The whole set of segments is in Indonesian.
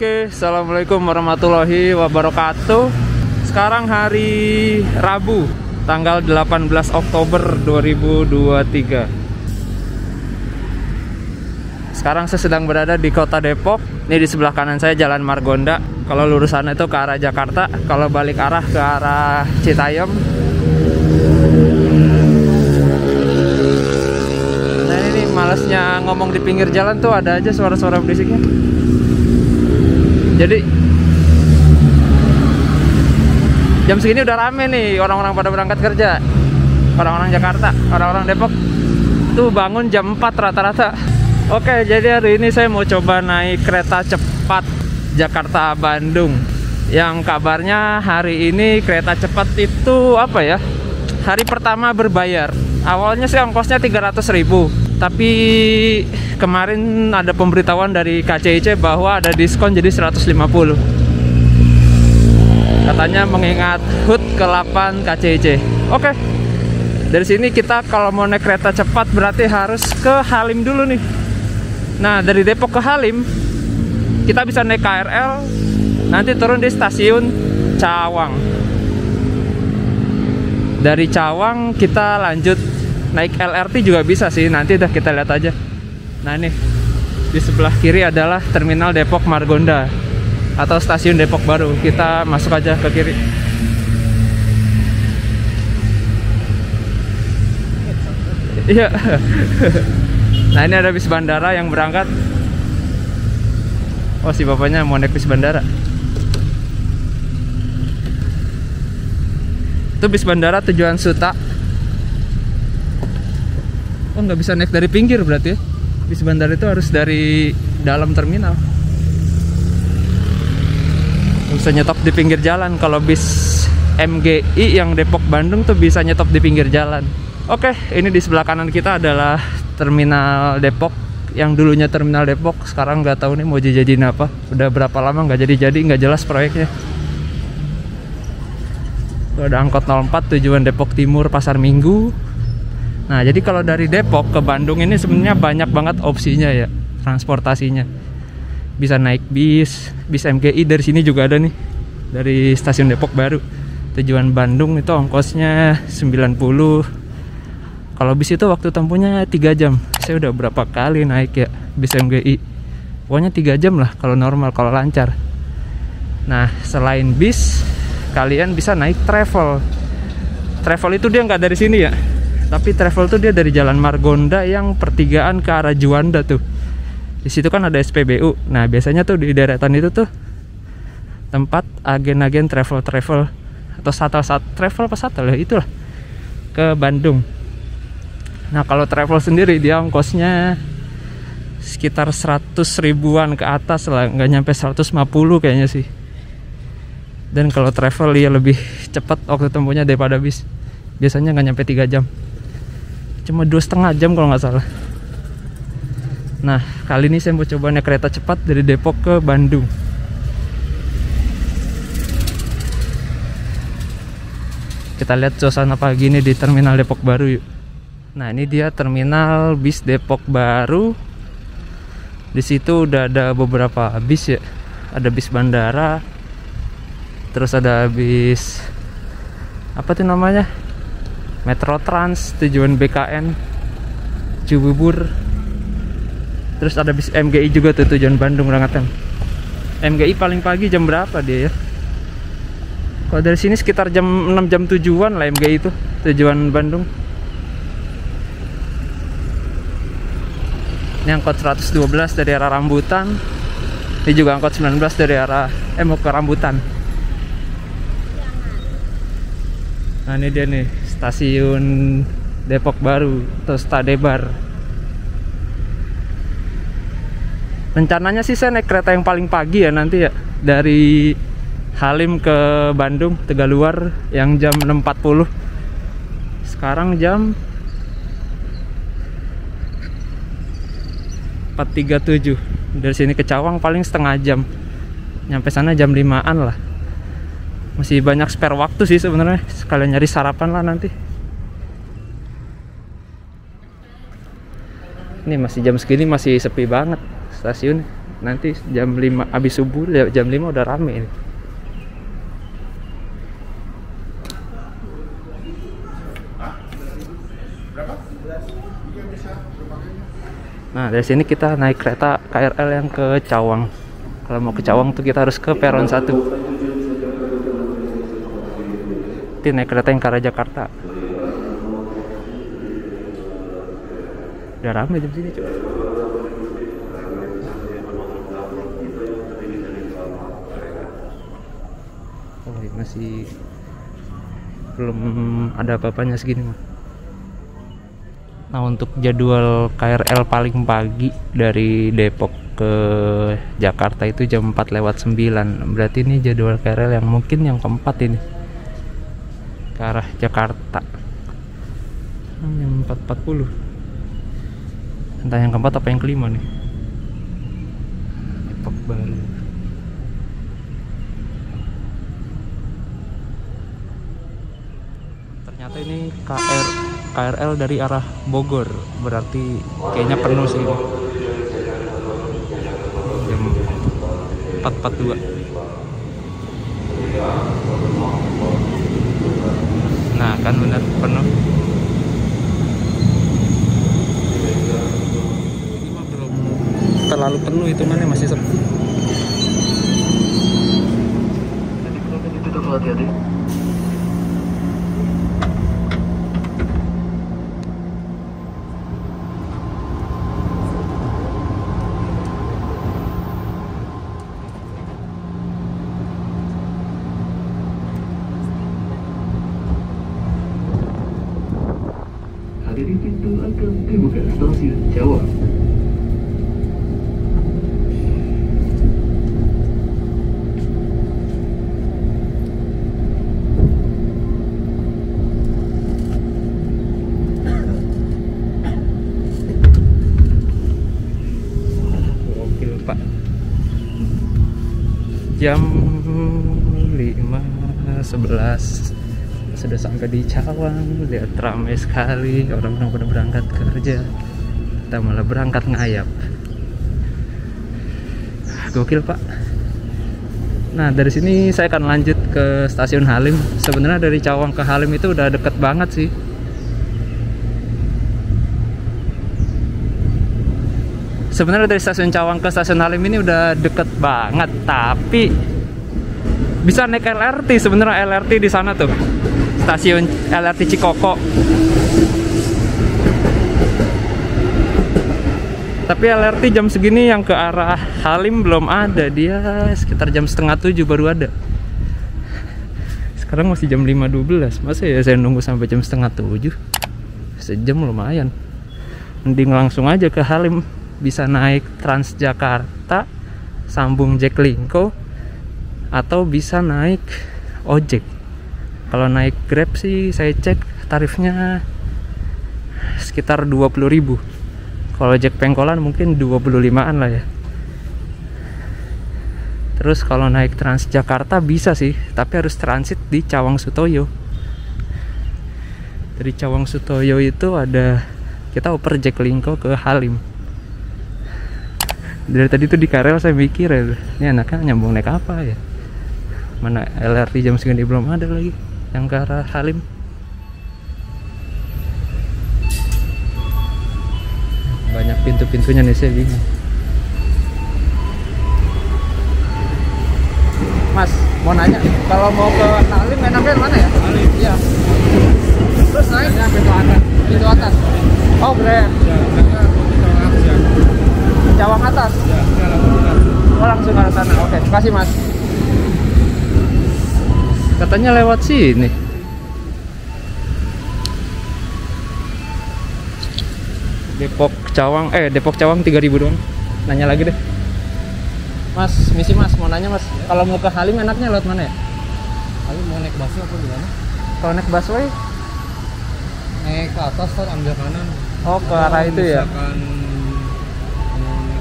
Oke, assalamualaikum warahmatullahi wabarakatuh. Sekarang hari Rabu, tanggal 18 Oktober 2023. Sekarang saya sedang berada di kota Depok. Ini di sebelah kanan saya Jalan Margonda. Kalau lurus sana itu ke arah Jakarta, kalau balik arah ke arah Citayam. Nah ini malesnya ngomong di pinggir jalan tuh ada aja suara-suara berisiknya. Jadi jam segini udah rame nih, orang-orang pada berangkat kerja. Orang-orang Jakarta, orang-orang Depok tuh bangun jam 4 rata-rata. Oke, jadi hari ini saya mau coba naik kereta cepat Jakarta-Bandung. Yang kabarnya hari ini kereta cepat itu apa ya? Hari pertama berbayar. Awalnya sih ongkosnya 300.000. Tapi kemarin ada pemberitahuan dari KCIC bahwa ada diskon jadi 150. Katanya mengingat HUT ke-8 KCIC. Oke. Dari sini kita kalau mau naik kereta cepat berarti harus ke Halim dulu nih. Nah, dari Depok ke Halim kita bisa naik KRL, nanti turun di stasiun Cawang. Dari Cawang kita lanjut naik LRT juga bisa sih, nanti udah kita lihat aja. Nah ini di sebelah kiri adalah Terminal Depok Margonda atau Stasiun Depok Baru. Kita masuk aja ke kiri. Iya. Nah ini ada bis bandara yang berangkat. Oh si bapaknya mau naik bis bandara. Itu bis bandara tujuan Suta. Oh, nggak bisa naik dari pinggir berarti ya? Bis bandara itu harus dari dalam terminal. Nggak bisa nyetop di pinggir jalan. Kalau bis MGI yang Depok Bandung tuh bisa nyetop di pinggir jalan. Oke, ini di sebelah kanan kita adalah Terminal Depok. Yang dulunya Terminal Depok, sekarang nggak tahu nih mau dijadiin apa. Udah berapa lama nggak jadi-jadi, nggak jelas proyeknya. Tuh ada angkot 04 tujuan Depok Timur Pasar Minggu. Nah, jadi kalau dari Depok ke Bandung ini sebenarnya banyak banget opsinya ya, transportasinya. Bisa naik bis MGI dari sini juga ada nih. Dari Stasiun Depok Baru, tujuan Bandung itu ongkosnya 90. Kalau bis itu waktu tempuhnya 3 jam. Saya udah berapa kali naik ya bis MGI. Pokoknya 3 jam lah kalau normal, kalau lancar. Nah, selain bis, kalian bisa naik travel. Travel itu dia nggak dari sini ya. Tapi travel tuh dia dari Jalan Margonda yang pertigaan ke arah Juanda tuh. Di situ kan ada SPBU. Nah, biasanya tuh di deretan itu tuh tempat agen-agen travel atau satel travel itulah ke Bandung. Nah, kalau travel sendiri dia ongkosnya sekitar 100 ribuan ke atas lah, nggak nyampe 150 kayaknya sih. Dan kalau travel dia lebih cepat waktu tempuhnya daripada bis. Biasanya nggak nyampe 3 jam. Cuma 2,5 jam kalau nggak salah. Nah, kali ini saya mau coba naik kereta cepat dari Depok ke Bandung. Kita lihat suasana pagi ini di Terminal Depok Baru yuk. Nah, ini dia terminal bis Depok Baru. Di situ udah ada beberapa bis ya. Ada bis bandara. Terus ada bis apa tuh namanya? Metro Trans, tujuan BKN, Cibubur. Terus ada bis MGI juga tuh, tujuan Bandung berangkatan. MGI paling pagi jam berapa dia ya? Kalau dari sini sekitar jam 6 jam 7-an lah MGI itu, tujuan Bandung. Ini angkot 112 dari arah Rambutan. Ini juga angkot 19 dari arah mau ke Rambutan. Nah ini dia nih Stasiun Depok Baru atau Stadebar. Rencananya sih saya naik kereta yang paling pagi ya nanti ya, dari Halim ke Bandung Tegalluar yang jam 6.40. Sekarang jam 4.37. Dari sini ke Cawang paling setengah jam. Nyampe sana jam 5-an lah. Masih banyak spare waktu sih sebenarnya, sekalian nyari sarapan lah nanti. Ini masih jam segini masih sepi banget stasiun. Nanti jam 5 habis subuh, jam 5 udah rame ini. Nah, dari sini kita naik kereta KRL yang ke Cawang. Kalau mau ke Cawang tuh kita harus ke peron 1. Nanti naik kereta yang ke arah Jakarta. Udah ramai jam sini, coba. Oh, ini masih belum ada apa-apanya segini mah. Nah, untuk jadwal KRL paling pagi dari Depok ke Jakarta itu jam 4 lewat 9. Berarti ini jadwal KRL yang mungkin yang keempat ini ke arah Jakarta. Yang 4.40. Entah yang keempat apa yang kelima nih. Depok baru. Ternyata ini KRL dari arah Bogor, berarti kayaknya penuh sih ini. Jam 4.42. Nah, kan benar penuh. Ini mah belum terlalu penuh, hitungannya masih sepi. Tadi kenapa ditutup, hati-hati. Jam 5.11 sudah sampai di Cawang. Lihat ramai sekali, orang-orang pada berangkat kerja, kita malah berangkat ngayap. Gokil, Pak. Nah, dari sini saya akan lanjut ke stasiun Halim. Sebenarnya dari Cawang ke Halim itu udah deket banget sih. Sebenarnya dari stasiun Cawang ke stasiun Halim ini udah deket banget, tapi bisa naik LRT. Sebenarnya LRT di sana tuh, stasiun LRT Cikoko. Tapi LRT jam segini yang ke arah Halim belum ada, dia sekitar jam 6:30 baru ada. Sekarang masih jam 5.12, masa ya saya nunggu sampai jam 6:30? Sejam lumayan. Mending langsung aja ke Halim. Bisa naik Transjakarta, sambung Jacklinko, atau bisa naik ojek. Kalau naik Grab sih saya cek tarifnya sekitar 20.000. Kalau ojek pengkolan mungkin 25-an lah ya. Terus kalau naik Transjakarta bisa sih, tapi harus transit di Cawang Sutoyo. Dari Cawang Sutoyo itu ada kita oper Jacklinko ke Halim. Dari tadi tuh di KRL saya mikir, ya, ini anaknya nyambung naik apa ya? Mana LRT jam segini belum ada lagi yang ke arah Halim. Banyak pintu-pintunya nih, saya bingung. Mas, mau nanya, kalau mau ke Halim enaknya mana ya? Halim. Iya. Terus naik pintu atas. Pintu atas. Oh, Grab. Cawang atas? Ya, oh, langsung ke sana. Oke, makasih Mas. Katanya lewat sini. Depok Cawang, Depok Cawang 3.000 doang. Nanya lagi deh. Mas, misi Mas, mau nanya Mas, ya. Kalau mau ke Halim enaknya lewat mana ya? Halim mau naik busway apa gimana? Kalau naik busway? Naik ke atas kan ambil kanan. Oh, ke arah itu ya?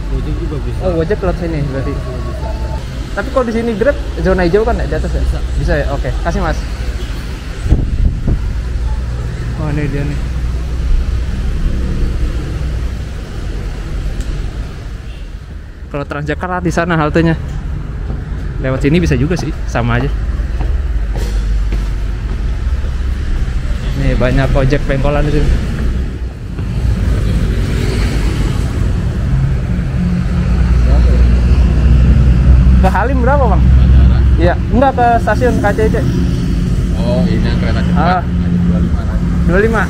Wajib juga bisa. Oh, wajib lewat sini berarti. Bisa. Tapi kalau di sini Grab zona hijau kan ya, di atas ya? Bisa. Bisa ya? Oke, kasih Mas. Oh, ini dia nih. Kalau Transjakarta di sana haltenya. Lewat sini bisa juga sih, sama aja. Nih banyak ojek pengkolan di sini. Ke Halim berapa, Bang? Iya, enggak ke stasiun KCIC. Oh, ini yang kereta cepat. 25.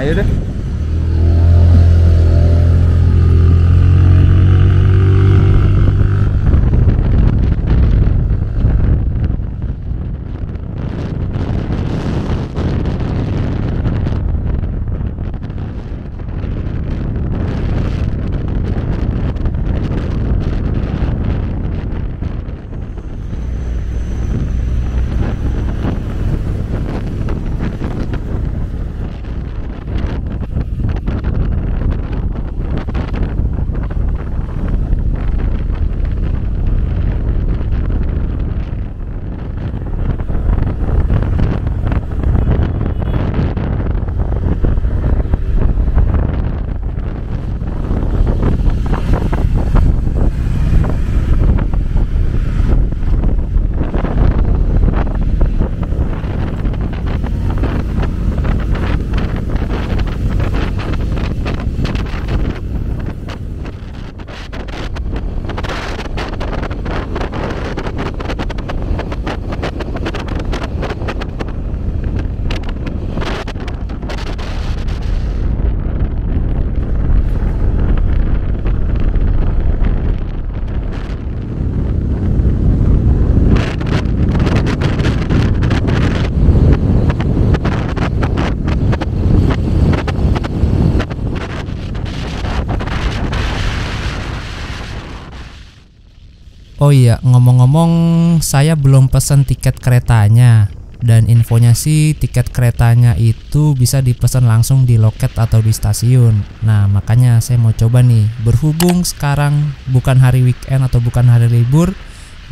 Ayo deh. Oh iya, ngomong-ngomong saya belum pesan tiket keretanya. Dan infonya sih tiket keretanya itu bisa dipesan langsung di loket atau di stasiun. Nah makanya saya mau coba nih, berhubung sekarang bukan hari weekend atau bukan hari libur,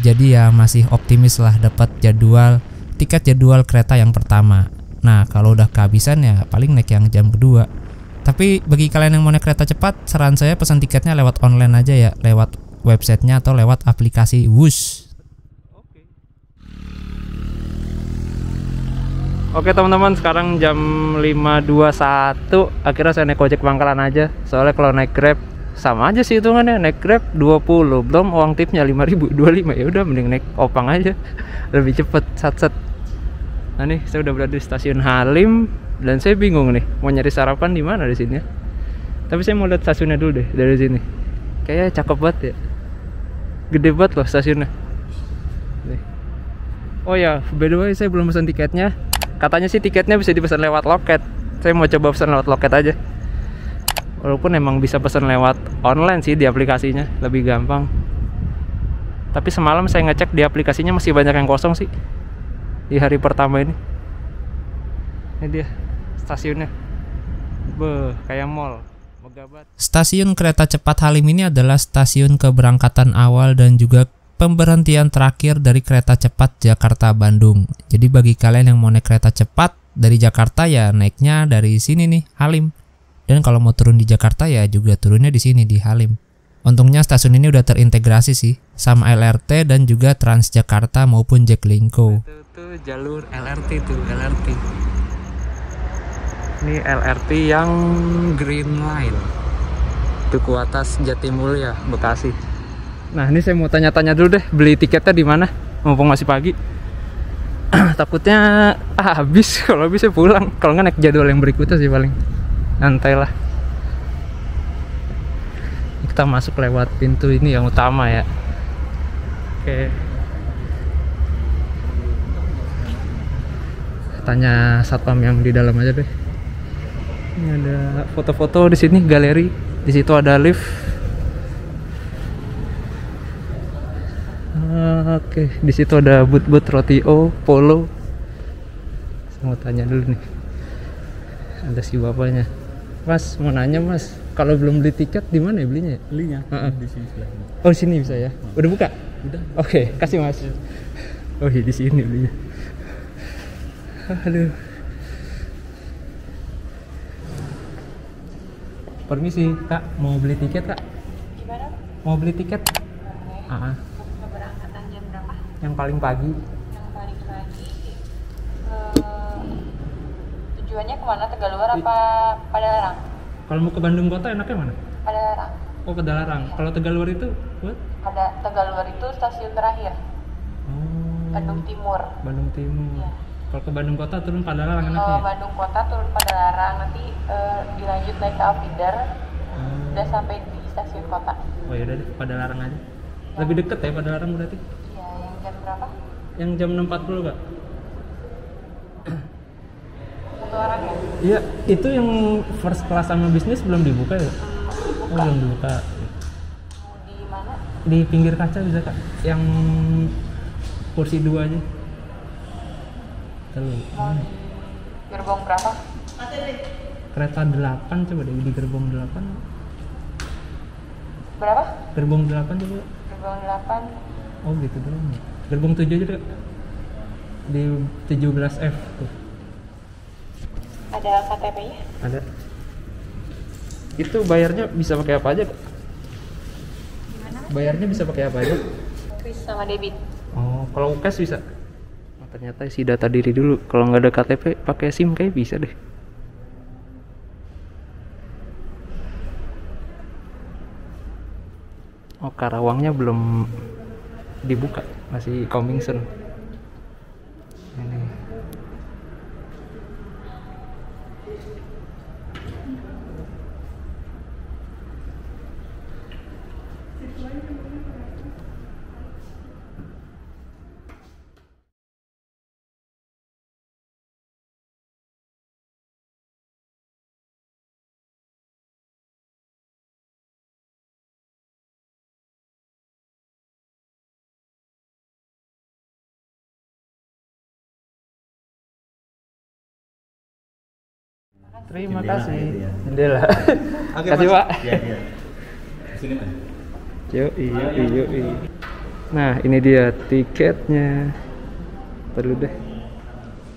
jadi ya masih optimis lah dapat jadwal tiket jadwal kereta yang pertama. Nah kalau udah kehabisan ya paling naik yang jam kedua. Tapi bagi kalian yang mau naik kereta cepat, saran saya pesan tiketnya lewat online aja ya, lewat websitenya atau lewat aplikasi Whoosh. Oke teman-teman, sekarang jam 5.21. Akhirnya saya naik ojek pangkalan aja. Soalnya kalau naik Grab sama aja sih hitungannya, naik Grab 20 belum uang tipnya 5.025. Ya udah mending naik opang aja. Lebih cepet sat-sat. Nah nih, saya udah berada di stasiun Halim dan saya bingung nih mau nyari sarapan di mana di sini ya. Tapi saya mau lihat stasiunnya dulu deh dari sini. Kayaknya cakep banget ya, gede banget loh stasiunnya. Nih. Oh ya, by the way saya belum pesan tiketnya. Katanya sih tiketnya bisa dipesan lewat loket. Saya mau coba pesan lewat loket aja. Walaupun emang bisa pesan lewat online sih di aplikasinya, lebih gampang. Tapi semalam saya ngecek di aplikasinya masih banyak yang kosong sih di hari pertama ini. Ini dia stasiunnya. Beuh, kayak mall. Stasiun kereta cepat Halim ini adalah stasiun keberangkatan awal dan juga pemberhentian terakhir dari kereta cepat Jakarta-Bandung. Jadi bagi kalian yang mau naik kereta cepat dari Jakarta ya naiknya dari sini nih, Halim. Dan kalau mau turun di Jakarta ya juga turunnya di sini, di Halim. Untungnya stasiun ini udah terintegrasi sih sama LRT dan juga Transjakarta maupun Jacklinko. Itu jalur LRT tuh, LRT. Ini LRT yang Green Line Duku Atas Jatimulya Bekasi. Nah ini saya mau tanya-tanya dulu deh, beli tiketnya di mana? Mumpung masih pagi. Takutnya habis, kalau habis saya pulang. Kalau nggak naik jadwal yang berikutnya sih paling. Nantailah. Kita masuk lewat pintu ini yang utama ya. Oke. Saya tanya satpam yang di dalam aja deh. Ini ada foto-foto di sini, galeri. Di situ ada lift. Oke, di situ ada but-but roti O, polo. Saya mau tanya dulu nih. Ada si bapaknya. Mas, mau nanya Mas, kalau belum beli tiket di mana ya belinya? Belinya di sini. Oh, di sini bisa ya? Udah buka? Udah. Oke, kasih Mas. Oh, iya di sini belinya. Aduh. Permisi, Kak. Mau beli tiket, Kak? Gimana? Mau beli tiket? Oke. Keberangkatan jam berapa? Yang paling pagi. Yang paling pagi. Tujuannya kemana? Tegalluar apa Padalarang? Kalau mau ke Bandung kota enaknya mana? Padalarang. Oh, Padalarang. Ya. Kalau Tegalluar itu what? Tegalluar itu stasiun terakhir. Oh. Bandung Timur. Bandung Timur. Ya. Kalau ke Bandung kota turun Padalarang enaknya. Kalau Bandung kota turun Padalarang, nanti dilanjut naik ke feeder. Udah sampai di stasiun kota. Oh ya udah deh, Padalarang aja. Ya. Lebih deket ya Padalarang berarti? Iya, yang jam berapa? Yang jam 6.40, Kak. Untuk orangnya? Iya, itu yang first class sama bisnis belum dibuka ya? Oh, belum dibuka. Di mana? Di pinggir kaca bisa, Kak. Yang kursi 2 aja. Mau di gerbong berapa? Kereta 8, coba deh di gerbong 8. Berapa? Gerbong 8 coba. Gerbong 8. Oh gitu dong. Gerbong 7 aja deh. Di 17F tuh. Ada KTP-nya? Ada. Itu bayarnya bisa pakai apa aja, Kak? Gimana? Bayarnya bisa pakai apa aja? Cash sama debit. Oh, kalau cash bisa? Ternyata isi data diri dulu. Kalau nggak ada KTP, pakai SIM kayak bisa deh. Oh, Karawangnya belum dibuka, masih coming soon. Ini. Terima kasih. Jendela. Oke, kasih, Pak. Iya. Sini, Mas. Yo. Nah, ini dia tiketnya. Perlu deh.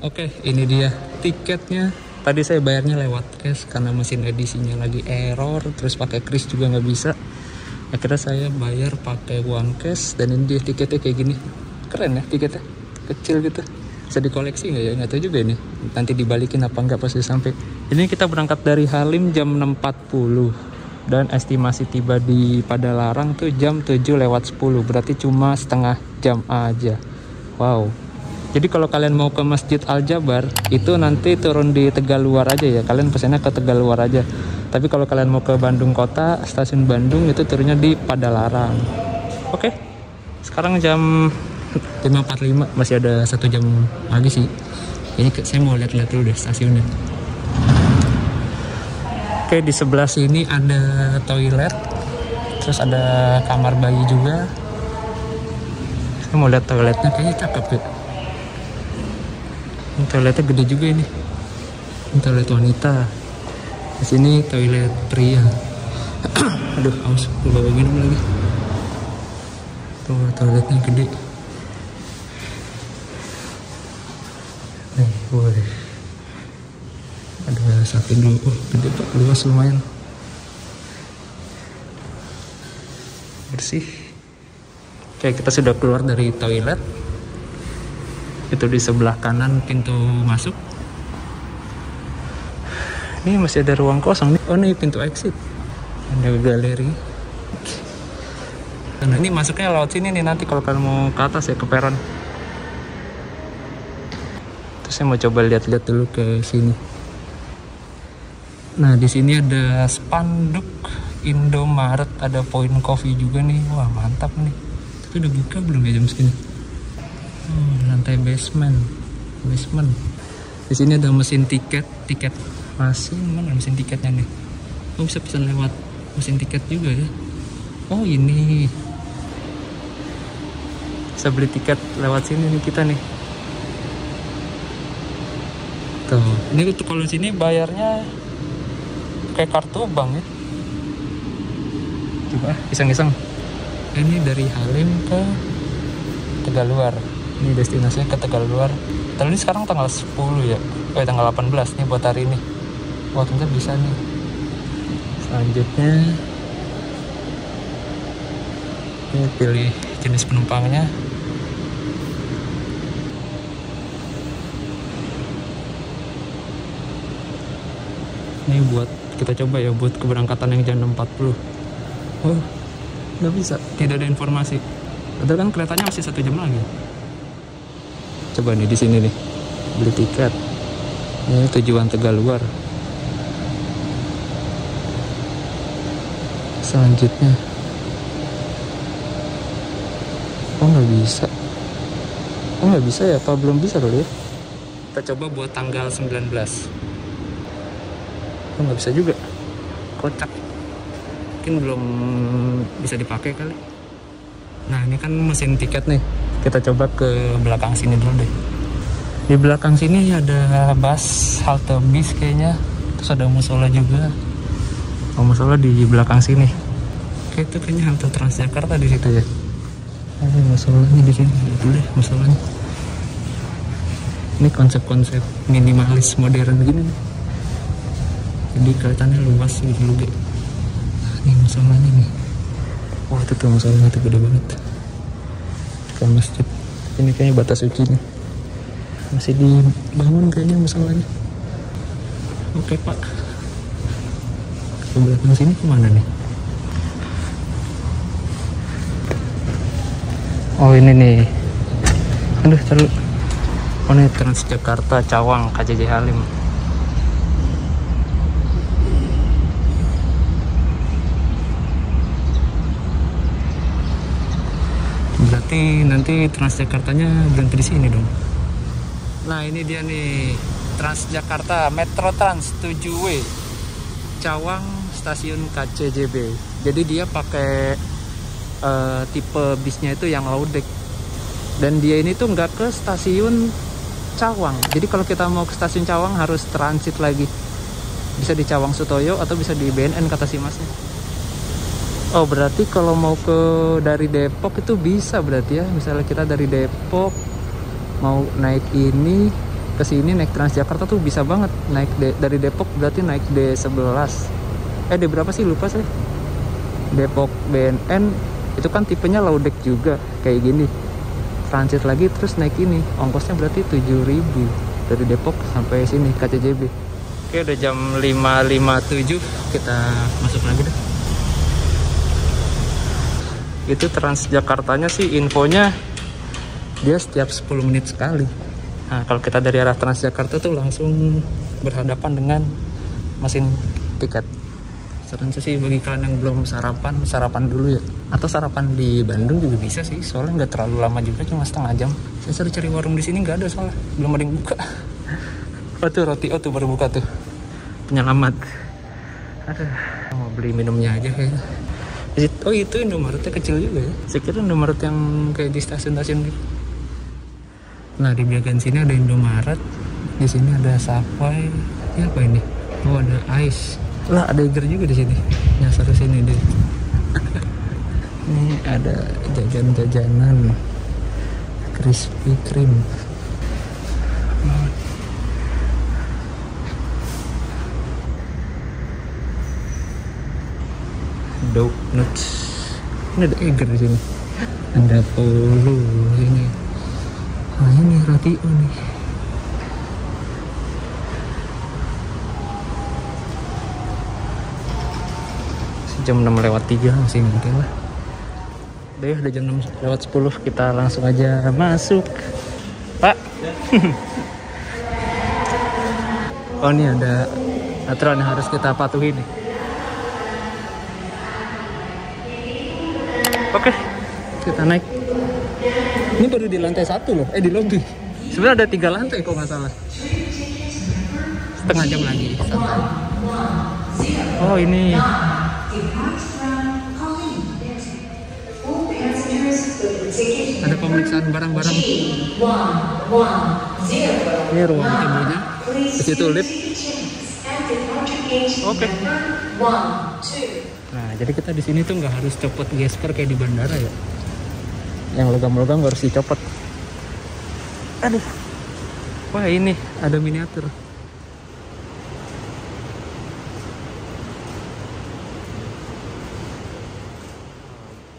Oke, ini dia tiketnya. Tadi saya bayarnya lewat cash karena mesin edisinya lagi error, terus pakai kris juga nggak bisa. Akhirnya saya bayar pakai uang cash, dan ini dia tiketnya kayak gini. Keren ya tiketnya. Kecil gitu. Bisa dikoleksi nggak ya? Nggak tahu juga ini. Nanti dibalikin apa nggak pas sampai. Ini kita berangkat dari Halim jam 6.40. Dan estimasi tiba di Padalarang tuh jam 7.10. Berarti cuma setengah jam aja. Wow. Jadi kalau kalian mau ke Masjid Al-Jabar, itu nanti turun di Tegalluar aja ya. Kalian pesennya ke Tegalluar aja. Tapi kalau kalian mau ke Bandung Kota, Stasiun Bandung itu turunnya di Padalarang. Oke. Sekarang jam 5.45, masih ada 1 jam lagi sih. Ini saya mau lihat-lihat dulu deh stasiunnya. Oke, di sebelah sini ada toilet, terus ada kamar bayi juga. Saya mau lihat toiletnya, kayaknya cakep ya. Ini toiletnya gede juga ini. Ini toilet wanita. Di sini toilet pria. Aduh, aus, bawa minum lagi. Tuh, toiletnya gede. Woi, ada satu dulu, gede Pak, luas lumayan, bersih. Oke, kita sudah keluar dari toilet. Itu di sebelah kanan pintu masuk. Ini masih ada ruang kosong nih. Oh, ini pintu exit. Ada galeri. Nah, ini masuknya laut sini nih nanti kalau kalian mau ke atas ya ke peron. Saya mau coba lihat-lihat dulu ke sini. Nah, di sini ada spanduk Indomaret, ada poin kopi juga nih. Wah, mantap nih. Tapi udah buka belum ya jam segini? Lantai basement. Di sini ada mesin tiket. Masih mana mesin tiketnya nih? Oh, bisa pesan lewat mesin tiket juga ya? Oh, ini. Bisa beli tiket lewat sini nih kita nih. Tuh. Ini tuh kalau sini bayarnya kayak kartu bank ya. Coba iseng-iseng. Ini dari Halim ke Tegalluar. Ini destinasinya ke Tegalluar. Tapi sekarang tanggal 10 ya. Tanggal 18 nih buat hari ini. Wah, tentu bisa nih. Selanjutnya Ini pilih jenis penumpangnya. Ini buat kita coba ya, buat keberangkatan yang jam 6.40. Oh, nggak bisa. Tidak ada informasi. Padahal kan keretanya masih 1 jam lagi. Coba nih di sini nih, beli tiket. Ini tujuan Tegalluar. Selanjutnya. Oh, nggak bisa. Oh, nggak bisa ya? Apa belum bisa kali ya? Kita coba buat tanggal 19. Oh, nggak bisa juga, kocak, mungkin belum bisa dipakai kali. Nah, ini kan mesin tiket nih, kita coba ke belakang sini dulu deh. Di belakang sini ada bus, halte bis kayaknya, terus ada musola juga. Oh, musola di belakang sini. Oke, itu kayaknya halte Transjakarta di situ ya. Ada musolanya di sini dulu deh, musolanya. Ini konsep-konsep minimalis modern begini nih. Jadi kelihatannya luas gitu luge. Ini musolanya nih. Wah, itu tuh musolanya tuh gede banget. Kayak masjid. Ini kayaknya batas suci nih. Masih dibangun kayaknya musolanya. Oke, Pak. Ke belakang sini kemana nih? Oh, ini nih. Aduh, terlalu. Oh, ini Transjakarta Cawang KCIC Halim. Berarti nanti Transjakartanya berhenti di sini dong. Nah, ini dia nih Transjakarta Metro Trans 7W Cawang Stasiun KCJB. Jadi dia pakai tipe bisnya itu yang low deck. Dan dia ini tuh nggak ke stasiun Cawang. Jadi kalau kita mau ke stasiun Cawang harus transit lagi. Bisa di Cawang Sutoyo atau bisa di BNN kata si masnya. Oh, berarti kalau mau ke dari Depok itu bisa berarti ya. Misalnya kita dari Depok mau naik ini ke sini naik Transjakarta tuh bisa banget. Naik dari Depok berarti naik D11. D berapa sih lupa saya. Depok BNN itu kan tipenya low deck juga kayak gini. Transit lagi terus naik ini. Ongkosnya berarti 7.000 dari Depok sampai sini KCJB. Oke, udah jam 5.57 kita masuk lagi deh. Itu Transjakartanya sih infonya dia setiap 10 menit sekali. Nah, kalau kita dari arah Transjakarta tuh langsung berhadapan dengan mesin tiket. Saran sih bagi kalian yang belum sarapan, sarapan dulu ya. Atau sarapan di Bandung juga bisa sih, soalnya nggak terlalu lama juga, cuma 1/2 jam. Saya sering cari warung di sini nggak ada soalnya, belum ada yang buka. Oh tuh roti, oh tuh baru buka tuh. Penyelamat. Aduh, mau beli minumnya aja kayaknya. Oh, itu Indomaretnya kecil juga ya. Saya kira Indomaret yang kayak di stasiun-stasiun gitu. Nah, di bagian sini ada Indomaret. Di sini ada Subway. Ini apa ini? Oh, ada Ice. Lah, ada Eger juga di sini. Nyasar ke sini deh. Ini ada jajanan-jajanan. Krispy Kreme. Donuts. Ini ada Eger di sini. Ada Polo ini. Nah, ini roti unik. Jam 6.03 masih mungkin lah. Udah jam 6.10 kita langsung aja masuk. Pak. Ya. Oh, ini ada aturan yang harus kita patuhi nih. Oke, kita naik. Ini baru di lantai 1 loh, di lobby. Sebenarnya ada 3 lantai kok nggak salah. 1/2 jam lagi. Sampai. Oh, ini. Ada pemeriksaan barang-barang. Ini ruang tamunya. Di situ lift. Oke. Nah, jadi kita di sini tuh nggak harus copot gesper kayak di bandara ya. Yang logam-logam nggak harus dicopot. Aduh. Wah, ini ada miniatur.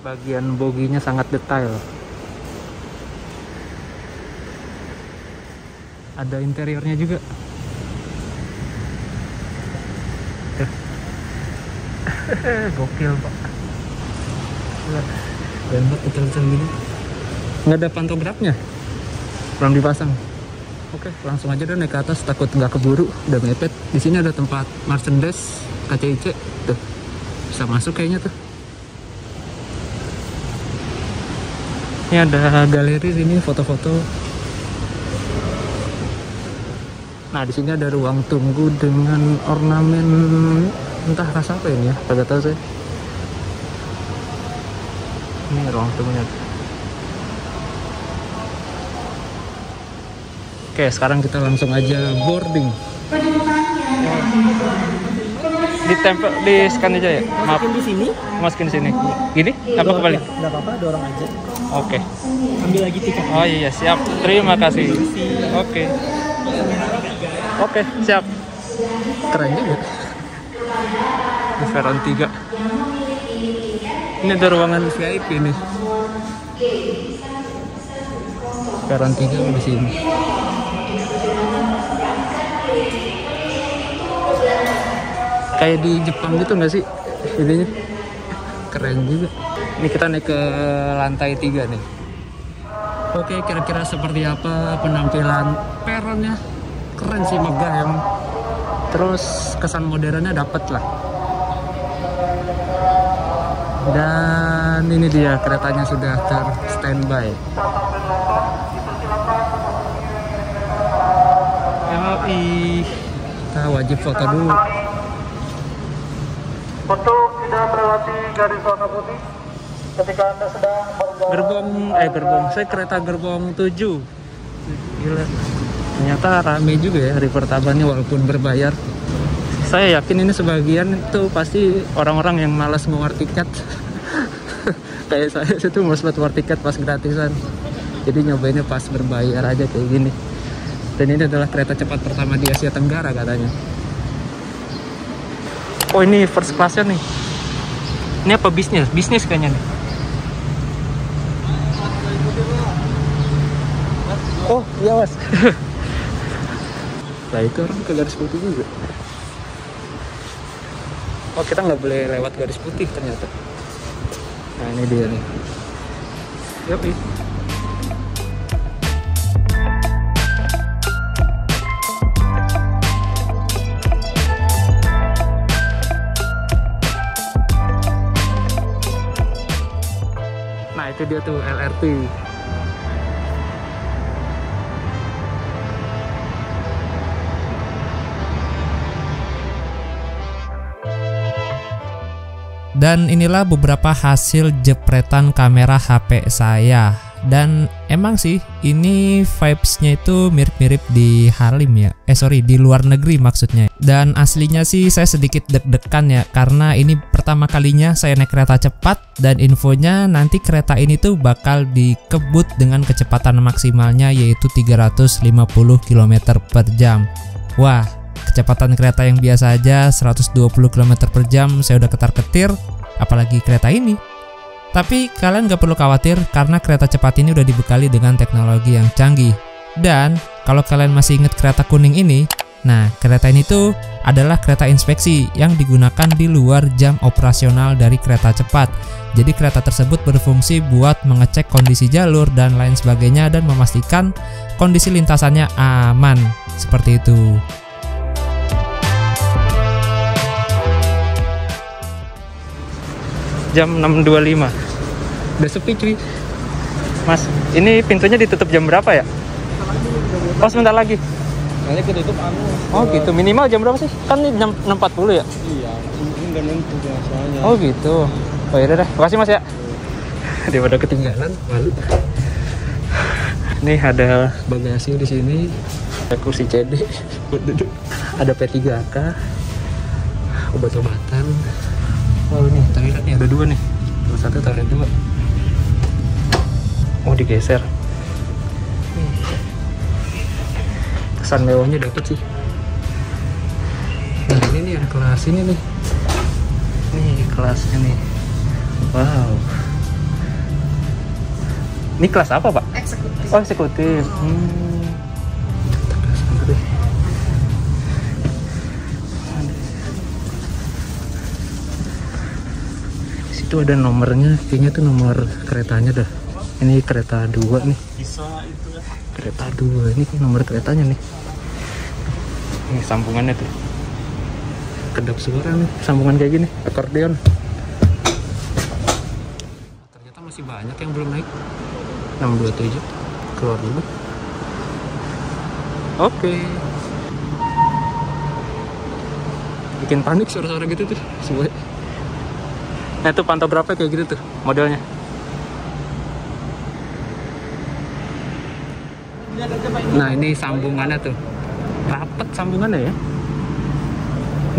Bagian boginya sangat detail. Ada interiornya juga. Gokil, Pak. Dan buat kecil-kecil gini. Nggak ada pantografnya. Belum dipasang. Oke, langsung aja deh naik ke atas, takut nggak keburu, udah mepet. Di sini ada tempat merchandise KCIC. Tuh. Bisa masuk kayaknya tuh. Ini ada galeri sini foto-foto. Nah, di sini ada ruang tunggu dengan ornamen entah rasa apa ini ya, enggak tahu saya. Ini ruang tunggunya. Oke, sekarang kita langsung aja boarding. Ditempel di scan aja ya. Maaf. Masukin di sini. Masukin di sini. Gini? Apa kebalik? Enggak apa-apa, dorong aja. Oke. Ambil lagi tiket. Oh iya, siap. Terima kasih. Oke. Oke, siap. Keren juga. Peron 3. Ini ada ruangan VIP nih. Peron 3 di sini. Kayak di Jepang gitu nggak sih? Ininya keren juga. Ini kita naik ke lantai 3 nih. Oke, kira-kira seperti apa penampilan peronnya? Keren sih, megah yang terus kesan modernnya dapat lah. Dan ini dia keretanya sudah ter-standby. Kita wajib foto dulu. Untuk tidak melewati garis warna putih ketika Anda sedang berjalan. Kereta gerbong 7. Gila. Ternyata rame juga ya hari pertama ini walaupun berbayar. Saya yakin ini sebagian itu pasti orang-orang yang malas ngewar tiket. Kayak saya itu malas buat war tiket pas gratisan. Jadi nyobainnya pas berbayar aja kayak gini. Dan ini adalah kereta cepat pertama di Asia Tenggara katanya. Oh, ini first class-nya nih. Ini apa bisnis? Bisnis kayaknya nih. Oh, iya Mas. Nah itu orang ke garis putih juga. Oh, kita nggak boleh lewat garis putih ternyata. Nah ini dia nih. Yopi. Nah itu dia tuh LRT. Dan inilah beberapa hasil jepretan kamera HP saya. Dan emang sih ini vibes-nya itu mirip-mirip di Halim ya. Di luar negeri maksudnya. Dan aslinya sih saya sedikit deg-degan ya, karena ini pertama kalinya saya naik kereta cepat. Dan infonya nanti kereta ini tuh bakal dikebut dengan kecepatan maksimalnya yaitu 350 km/jam. Wah, kecepatan kereta yang biasa aja 120 km/jam saya udah ketar-ketir, apalagi kereta ini. Tapi kalian gak perlu khawatir karena kereta cepat ini udah dibekali dengan teknologi yang canggih. Dan kalau kalian masih inget kereta kuning ini, nah kereta ini tuh adalah kereta inspeksi yang digunakan di luar jam operasional dari kereta cepat. Jadi kereta tersebut berfungsi buat mengecek kondisi jalur dan lain sebagainya dan memastikan kondisi lintasannya aman, seperti itu. Jam 6.25. Udah sepi cuy. Mas, ini pintunya ditutup jam berapa ya? Oh, sebentar lagi. Nanti ketutup anu. Oh, gitu. Minimal jam berapa sih? Kan ini jam 6.40 ya? Iya, ini enggak nentu soalnya. Oh, gitu. Oh, ya udah deh. Makasih Mas ya. Daripada ketinggalan, malu. Nih ada bagasi di sini. Ada kursi CD buat duduk. Ada P3K. Obat-obatan. Oh ini toilet nih, ada dua nih, toilet satu, toilet dua. Oh digeser. Kesan mewahnya dapet sih. Nah ini nih ada kelas ini nih. Nih kelasnya nih. Wow. Ini kelas apa, Pak? Eksekutif. Oh, eksekutif. Itu ada nomornya, kayaknya tuh nomor keretanya dah. Ini kereta 2 nih. Kereta 2 ini nomor keretanya nih. Ini sambungannya tuh. Kedap suara nih, sambungan kayak gini, akordeon. Ternyata masih banyak yang belum naik. 627 keluar dulu. Oke. Bikin panik suara-suara gitu tuh, semuanya. Nah itu pantau berapa kayak gitu tuh modelnya. Nah ini sambungannya tuh. Rapet sambungannya ya.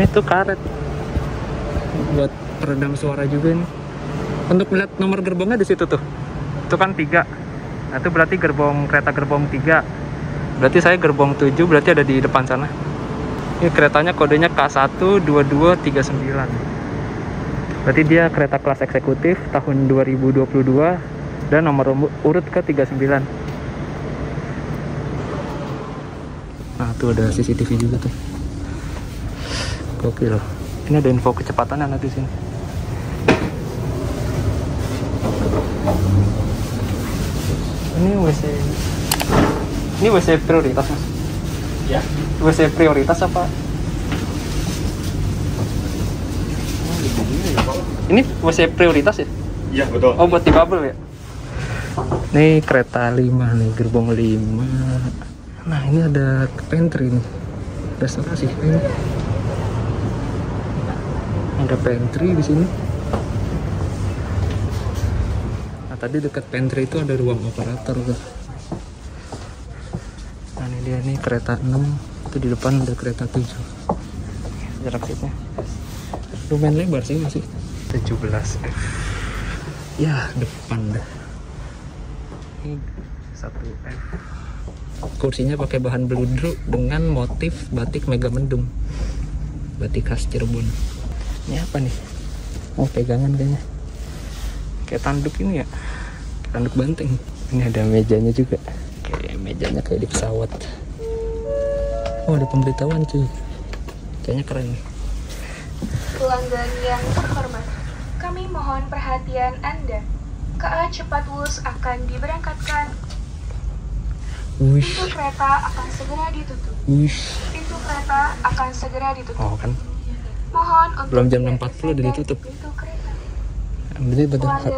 Ini tuh karet. Buat peredam suara juga nih. Untuk melihat nomor gerbongnya di situ tuh. Itu kan 3. Nah itu berarti gerbong kereta gerbong 3. Berarti saya gerbong 7 berarti ada di depan sana. Ini keretanya kodenya K12239. Berarti dia kereta kelas eksekutif tahun 2022 dan nomor urut ke 39. Nah, tuh ada CCTV juga tuh. Gokil. Ini ada info kecepatannya nanti sini. Ini WC. Ini WC prioritas, Mas. Ya. WC prioritas apa? Ini WC prioritas ya? Iya, betul. Oh, buat difabel ya? Ini kereta 5 nih, gerbong 5. Nah, ini ada pantry nih. Restorasi ini. Ada pantry di sini. Nah, tadi dekat pantry itu ada ruang operator tuh. Nah, ini dia nih kereta 6. Itu di depan ada kereta 7. Jarak seatnya lumayan lebar sih masih. 17 ya depan dah. Ini 1F. Kursinya pakai bahan beludru dengan motif batik Megamendung, batik khas Cirebon. Ini apa nih? Oh pegangan kayaknya, kayak tanduk ini ya, tanduk banteng. Ini ada mejanya juga, kayak mejanya kayak di pesawat. Oh ada pemberitahuan cuy, kayaknya keren nih. Pelanggan yang terhormat, kami mohon perhatian Anda. KA Cepat Wus akan diberangkatkan. Pintu kereta akan segera ditutup. Pintu kereta akan segera ditutup. Oh kan? Mohon untuk belum jam 6.40 udah ditutup. Jadi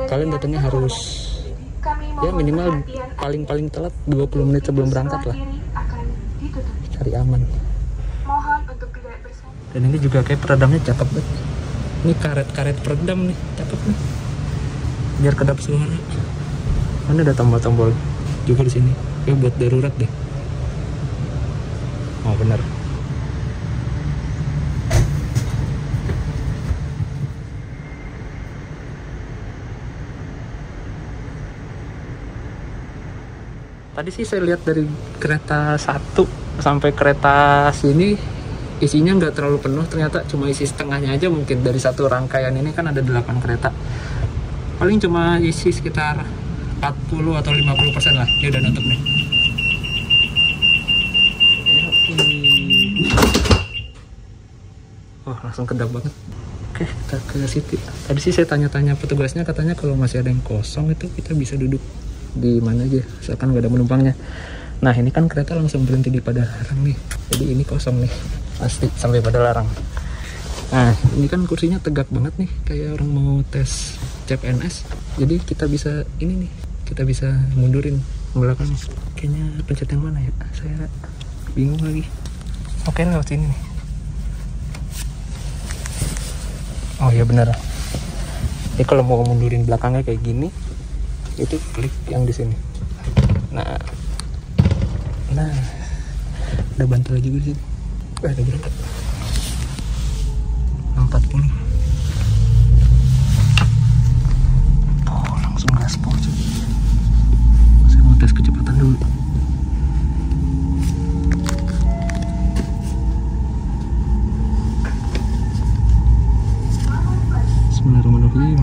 kalian datangnya harus ya minimal paling telat 20 menit sebelum berangkat lah. Cari aman. Mohon untuk tidak bersama. Dan ini juga kayak peredamnya cakep banget. Ini karet-karet peredam nih, cakep nih. Biar kedap suara. Mana ada tombol-tombol juga di sini. Kayak buat darurat deh. Oh benar. Tadi sih saya lihat dari kereta 1 sampai kereta sini. Isinya nggak terlalu penuh, ternyata cuma isi setengahnya aja mungkin. Dari satu rangkaian ini kan ada 8 kereta. Paling cuma isi sekitar 40 atau 50% lah. Ini udah nutup nih. Wah, langsung kedap banget. Oke, kita ke situ. Tadi sih saya tanya-tanya petugasnya, katanya kalau masih ada yang kosong itu kita bisa duduk di mana aja, asalkan nggak ada penumpangnya. Nah, ini kan kereta langsung berhenti di Padalarang nih. Jadi ini kosong nih. Pasti sampai Padalarang. Nah, ini kan kursinya tegak banget nih, kayak orang mau tes CPNS. Jadi kita bisa ini nih, kita bisa mundurin ke belakang. Kayaknya pencet yang mana ya? Saya bingung lagi. Oke, lewat sini nih. Oh iya benar. Ini kalau mau mundurin belakangnya kayak gini, itu klik yang di sini. Nah, ada bantal juga di sini. Ada berangkat 6.40. Oh langsung gaspol cuy. Saya mau tes kecepatan dulu. Bismillahirrahmanirrahim.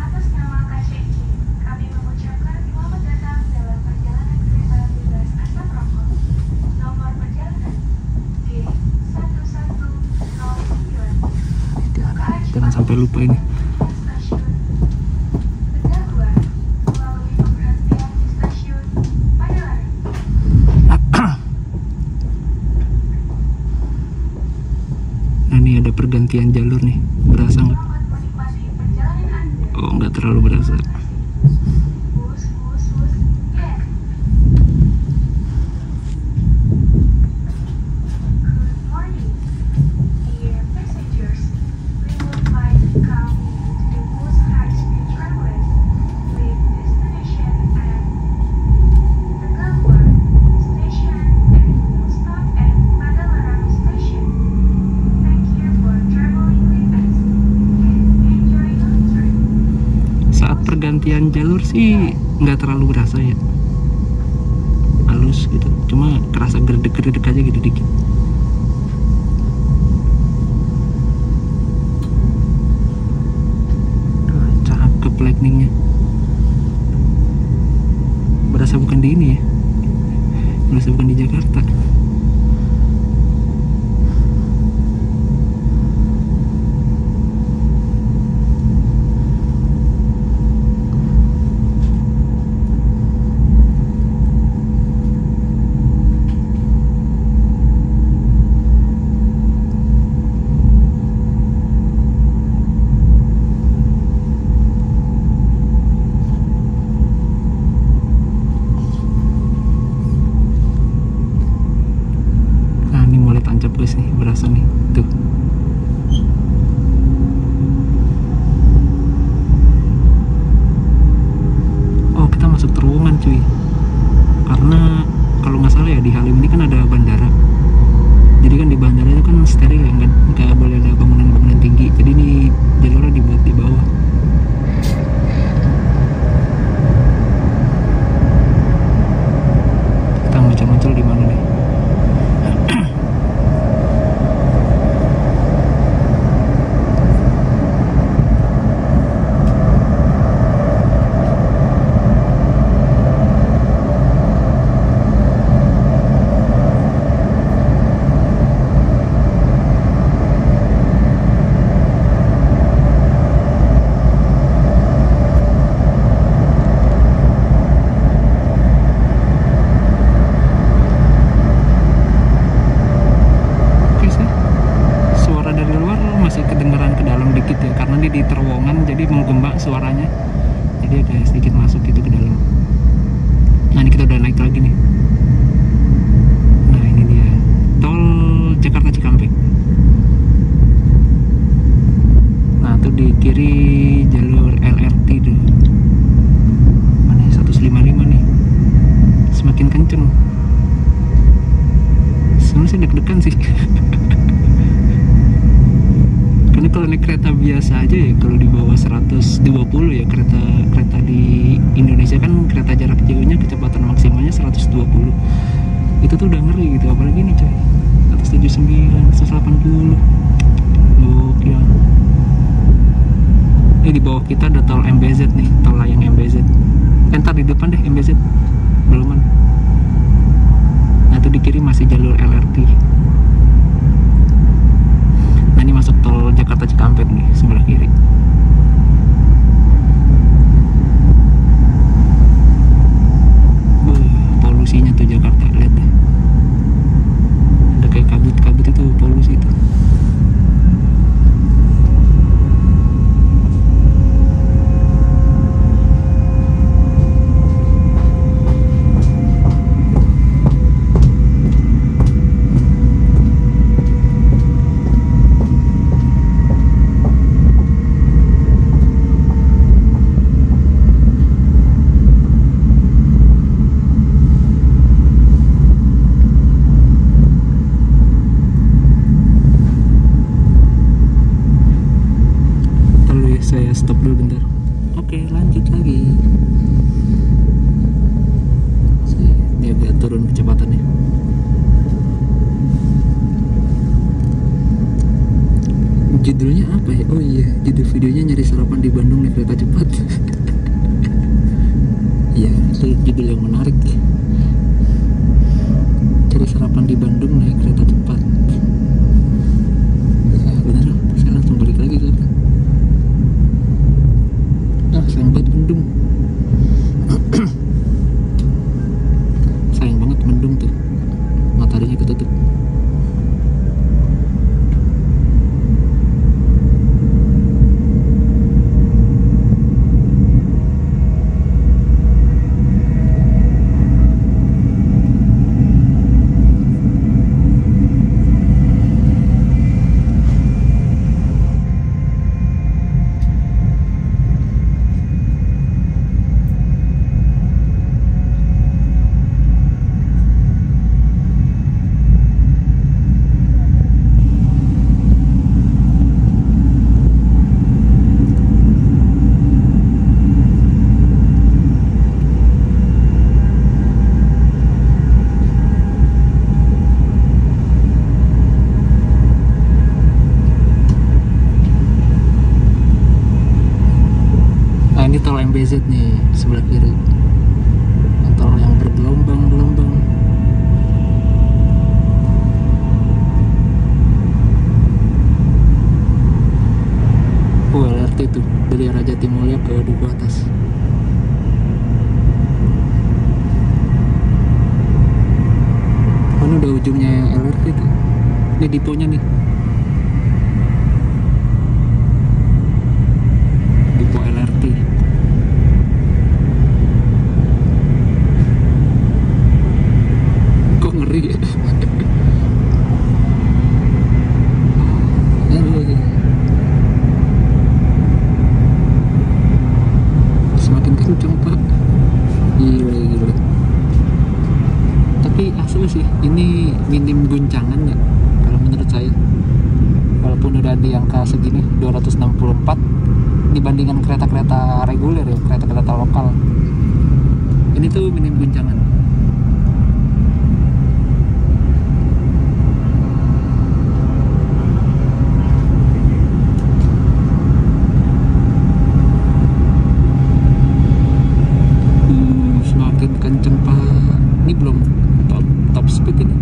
Atas nama KCIC, kami kita lupa ini. Nah ini ada pergantian jalur nih, berasa nggak? Oh nggak terlalu berasa. Pergantian jalur sih nggak terlalu berasa ya, halus gitu, cuma terasa gerdek-gerdek aja gitu dikit. Cakep lightningnya, berasa bukan di ini ya, berasa bukan di Jakarta. Benar, saya langsung balik lagi ke TZ nih sebelah kiri, atau yang bergelombang-gelombang. LRT itu dari arah Jatimulya ke Duku Atas. Mana udah ujungnya LRT itu. Ini deponya nih. Minim guncangan ya kalau menurut saya, walaupun udah di angka segini 264 dibandingkan kereta-kereta reguler ya, kereta-kereta lokal ini tuh minim guncangan. Semakin kenceng Pak, ini belum top speed ini.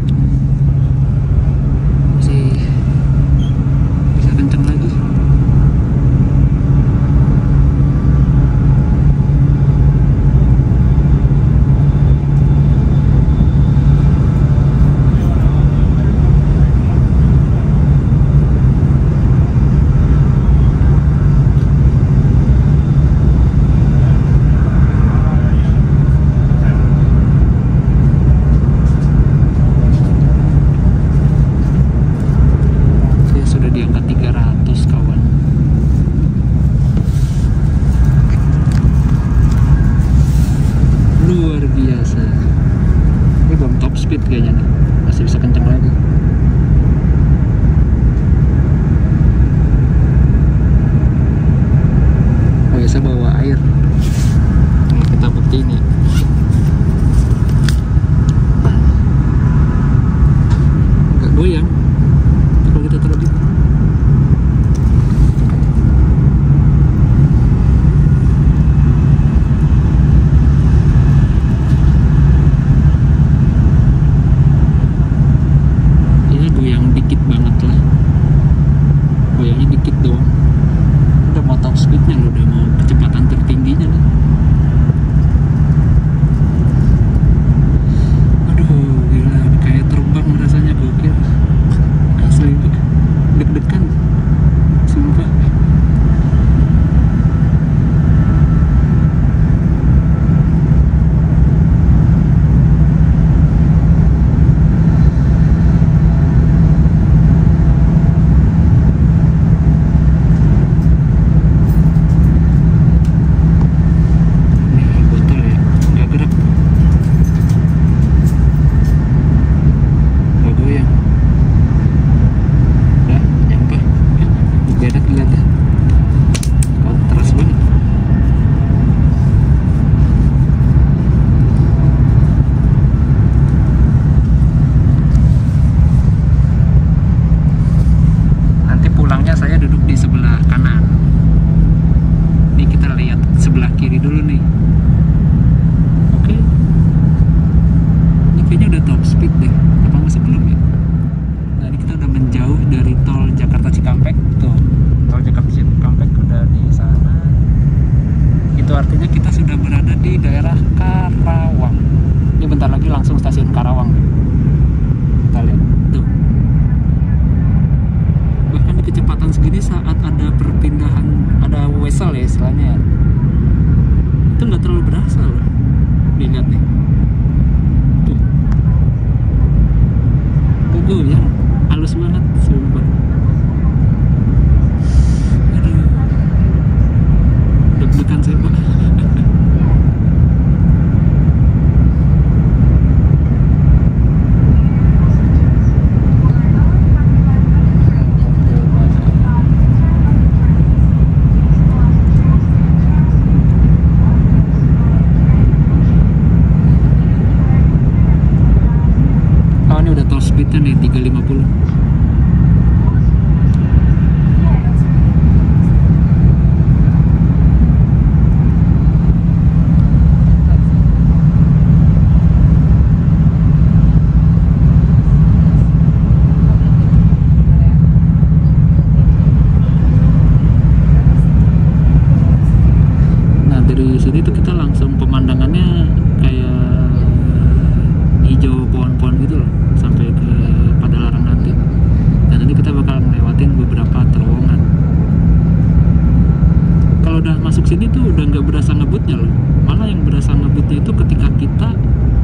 sini tuh udah nggak berasa ngebutnya loh. Malah yang berasa ngebutnya itu ketika kita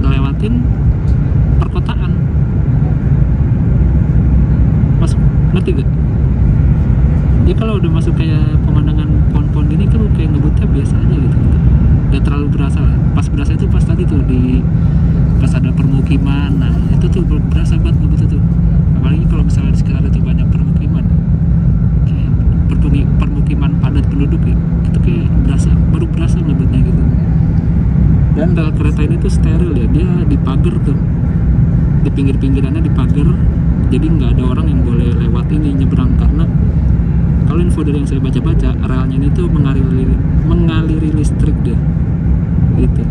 ngelewatin perkotaan. Masuk, ngerti gak? Dia kalau udah masuk kayak pemandangan pohon-pohon gini kan kayak ngebutnya biasa aja gitu, gitu. Gak terlalu berasa. Pas berasa itu pas tadi tuh di pas ada permukiman, nah itu tuh berasa banget ngebutnya tuh. Apalagi kalau misalnya di sekitar itu banyak permukiman, kayak permukiman padat penduduk ya, itu kayak berasa, baru berasa ngebutnya gitu. Dan rel kereta ini tuh steril ya, dia dipagar tuh, di pinggir-pinggirannya dipagar, jadi nggak ada orang yang boleh lewat ini nyebrang. Karena kalau info dari yang saya baca-baca, relnya ini tuh mengaliri listrik deh, gitu.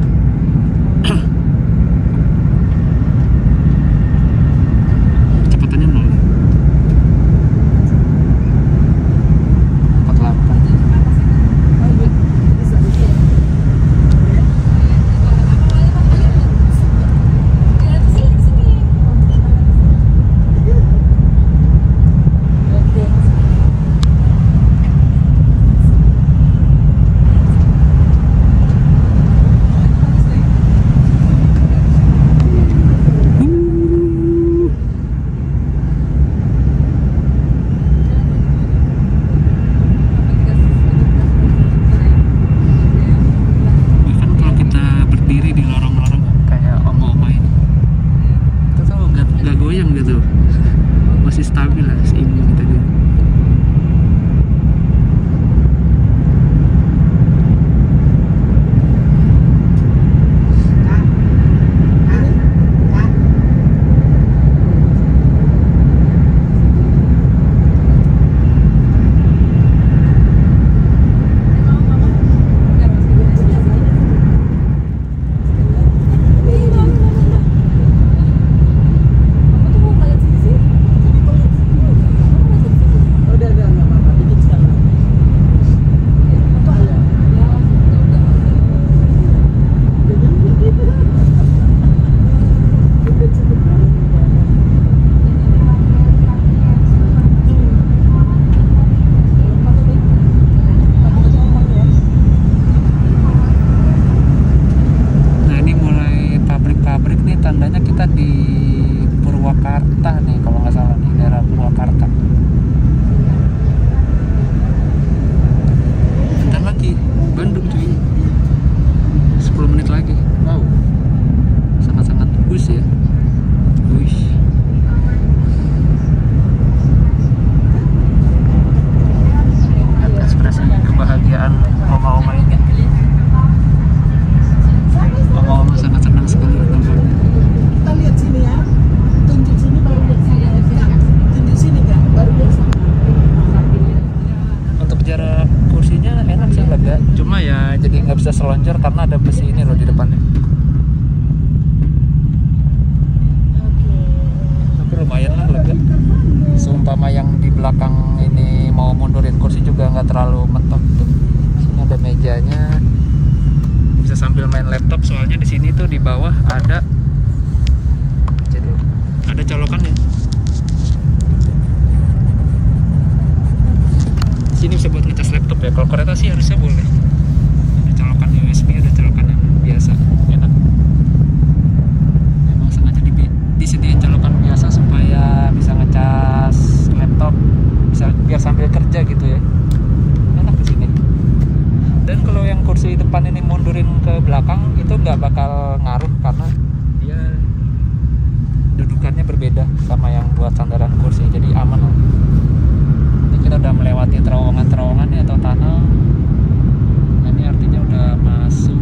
Melewati terowongan-terowongan atau tunnel, nah, ini artinya udah masuk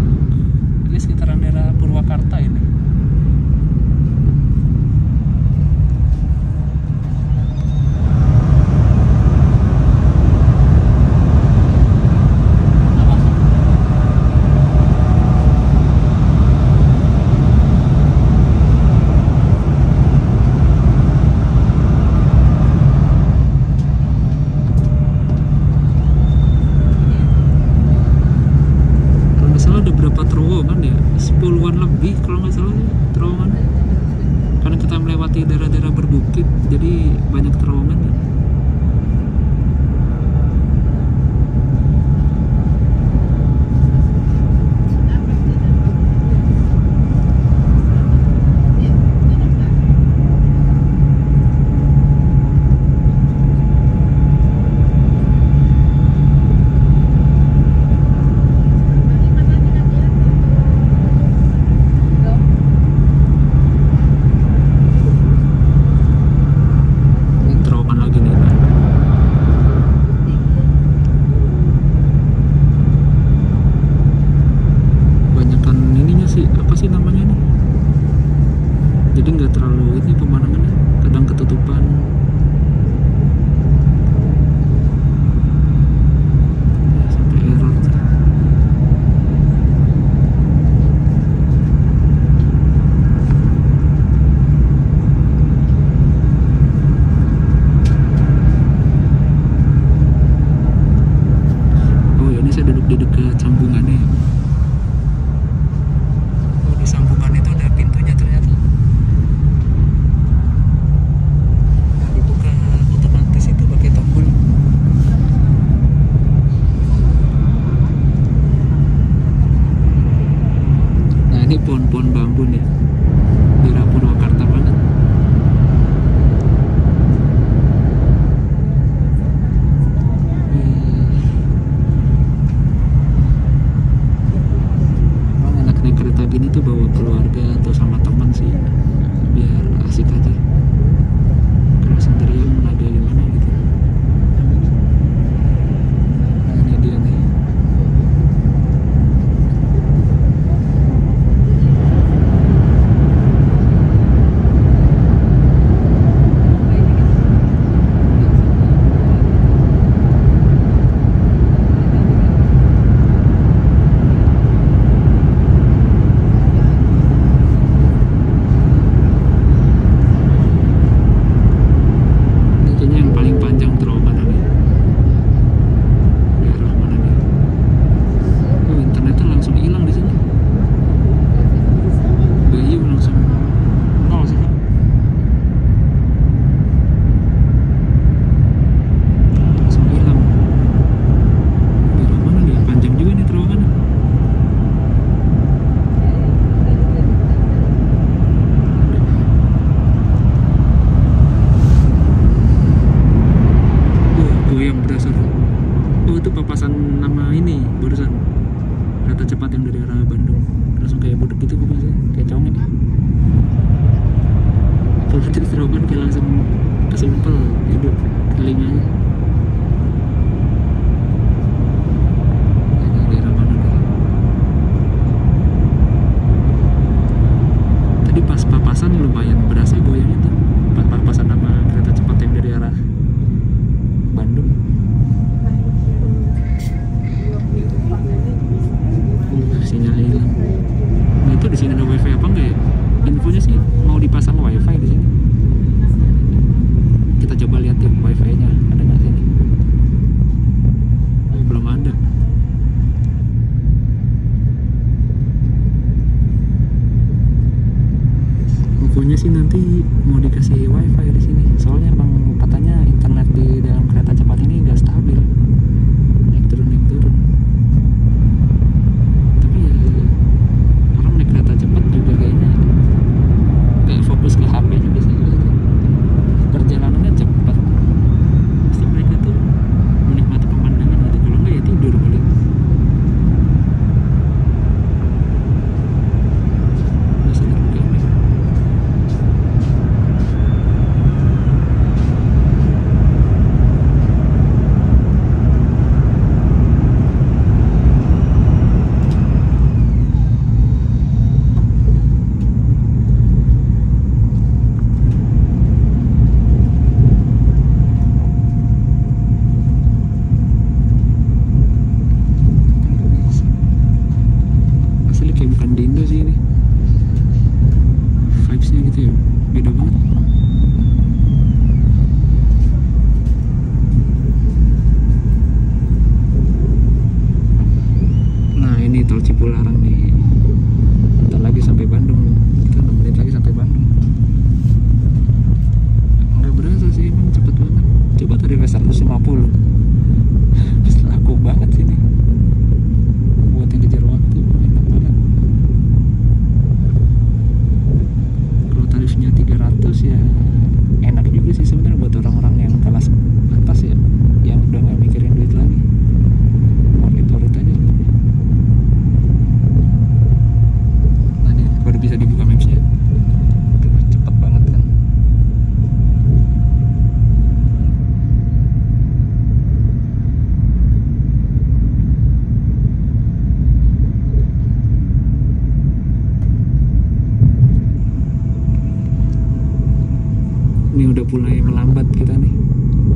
mulai melambat kita nih.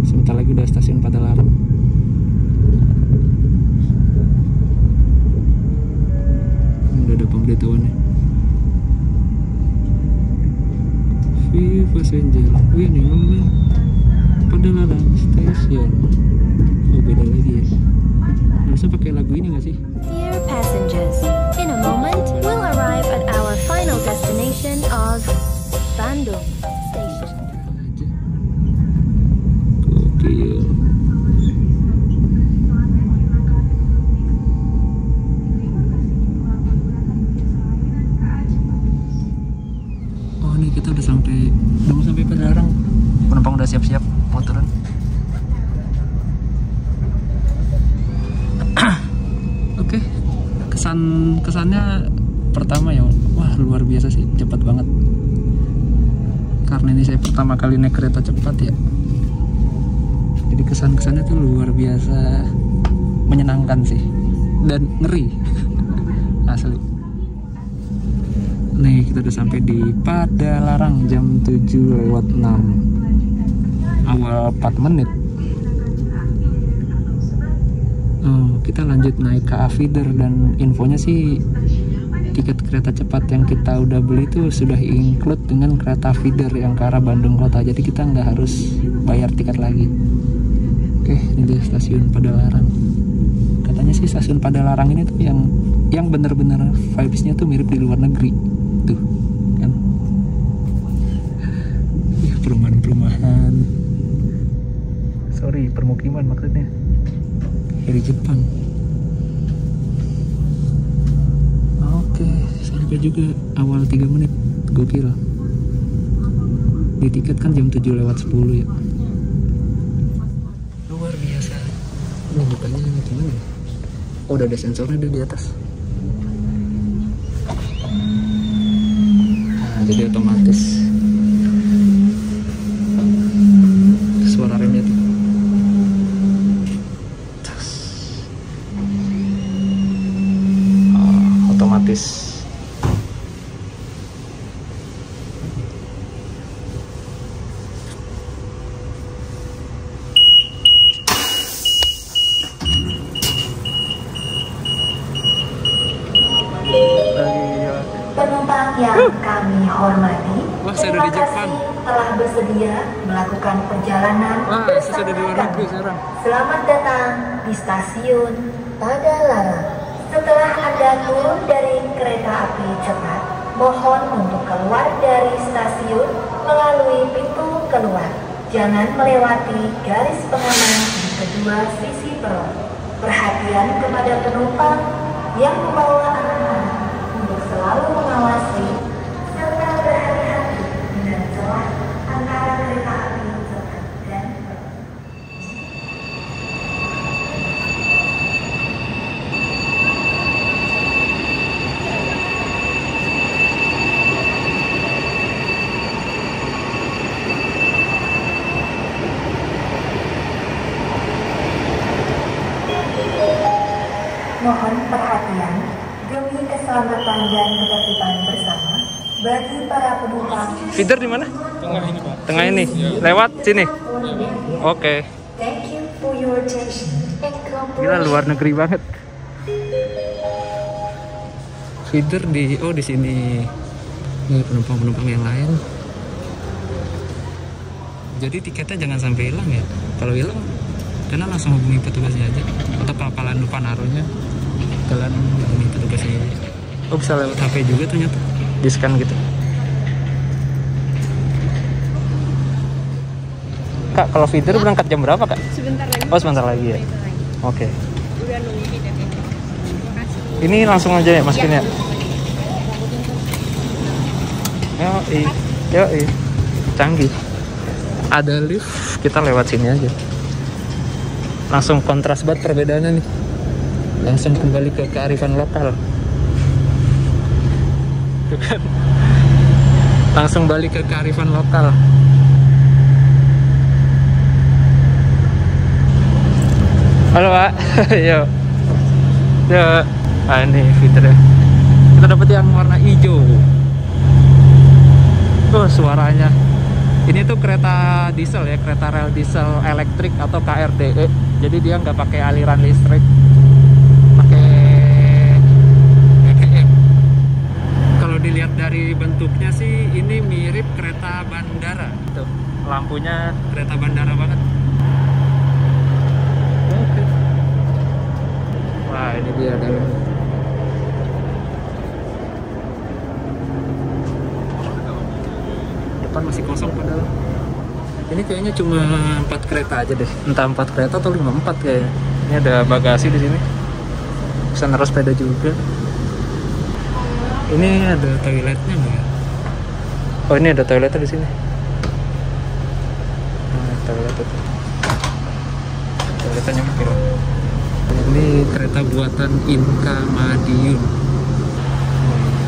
Sebentar lagi udah stasiun Padalarang. Udah ada pemberitahuannya. Viva Senjel, wih nih ngomong Padalarang stasiun. Oh beda lagi ya. Harusnya pakai lagu ini nggak sih? Dear passengers, in a moment we'll arrive at our final destination of Bandung Station. Gokil. Oh nih kita udah sampai, belum sampai Padalarang. Penumpang udah siap-siap mau turun. Oke, kesannya pertama ya, wah luar biasa sih, cepat banget. Karena ini saya pertama kali naik kereta cepat ya, jadi kesan-kesannya tuh luar biasa menyenangkan sih, dan ngeri asli. Nih kita udah sampai di Padalarang jam 7:06, awal 4 menit. Oh, kita lanjut naik ke feeder, dan infonya sih tiket kereta cepat yang kita udah beli itu sudah include dengan kereta feeder yang ke arah Bandung kota, jadi kita nggak harus bayar tiket lagi. Oke, ini dia stasiun Padalarang. Katanya sih stasiun Padalarang ini tuh yang bener-bener vibesnya tuh mirip di luar negeri tuh kan, ya, perumahan-perumahan, sorry permukiman maksudnya, dari Jepang. Oke, sampai juga awal 3 menit, gokil. Di tiket kan jam 7:10 ya. Luar biasa. Ini bukannya gimana ya? Oh, udah ada sensornya di atas. Nah, jadi otomatis suara remnya tuh. Oh, otomatis. Melakukan perjalanan. Wah, sudah di luar negeri sekarang. Selamat datang di stasiun Padalarang. Setelah Anda turun dari kereta api cepat, mohon untuk keluar dari stasiun melalui pintu keluar. Jangan melewati garis pengaman di kedua sisi peron. Perhatian kepada penumpang yang membawa anak-anak untuk selalu mengawasi serta berhati-hati dengan celah antara kereta api. Mohon perhatian demi keselamatan dan ketertiban bersama bagi para penumpang. Feeder di mana? Tengah ini, Pak. Tengah ini. Lewat sini. Oke. Gila luar negeri banget. Feeder di di sini. Ini penumpang-penumpang yang lain. Jadi tiketnya jangan sampai hilang ya. Kalau hilang karena langsung hubungi petugasnya aja, atau papalan lupa naruhnya, kalian hubungi petugasnya aja. Oh bisa lewat HP juga ternyata, di scan gitu. Kak, kalau feeder berangkat jam berapa kak? Sebentar lagi. Oh sebentar lagi ya. Oke. Okay. Udah nunggu feeder ya. Terima kasih. Ini langsung aja ya masukinnya. Yoi, canggih. Ada lift, kita lewat sini aja. Langsung kontras banget perbedaannya nih, langsung kembali ke kearifan lokal tuh kan, langsung balik ke kearifan lokal. Halo pak. yo ah ini fiturnya kita dapat yang warna hijau tuh, suaranya Ini tuh kereta diesel ya, kereta rel diesel elektrik atau KRDE. Jadi dia nggak pakai aliran listrik, pakai BBM. Kalau dilihat dari bentuknya sih, ini mirip kereta bandara. Tuh, lampunya kereta bandara banget. Oke. Wah, ini dia dalam. Masih kosong padahal. Ini kayaknya cuma 4 kereta aja deh. Entah 4 kereta atau 5-4 kayaknya. Ini ada bagasi di sini. Bisa naruh sepeda juga. Ini ada toiletnya nggak ya? Oh, ini ada toiletnya di sini. Nah, toilet itu. Toiletnya mungkin. Ini kereta buatan Inka Madiun.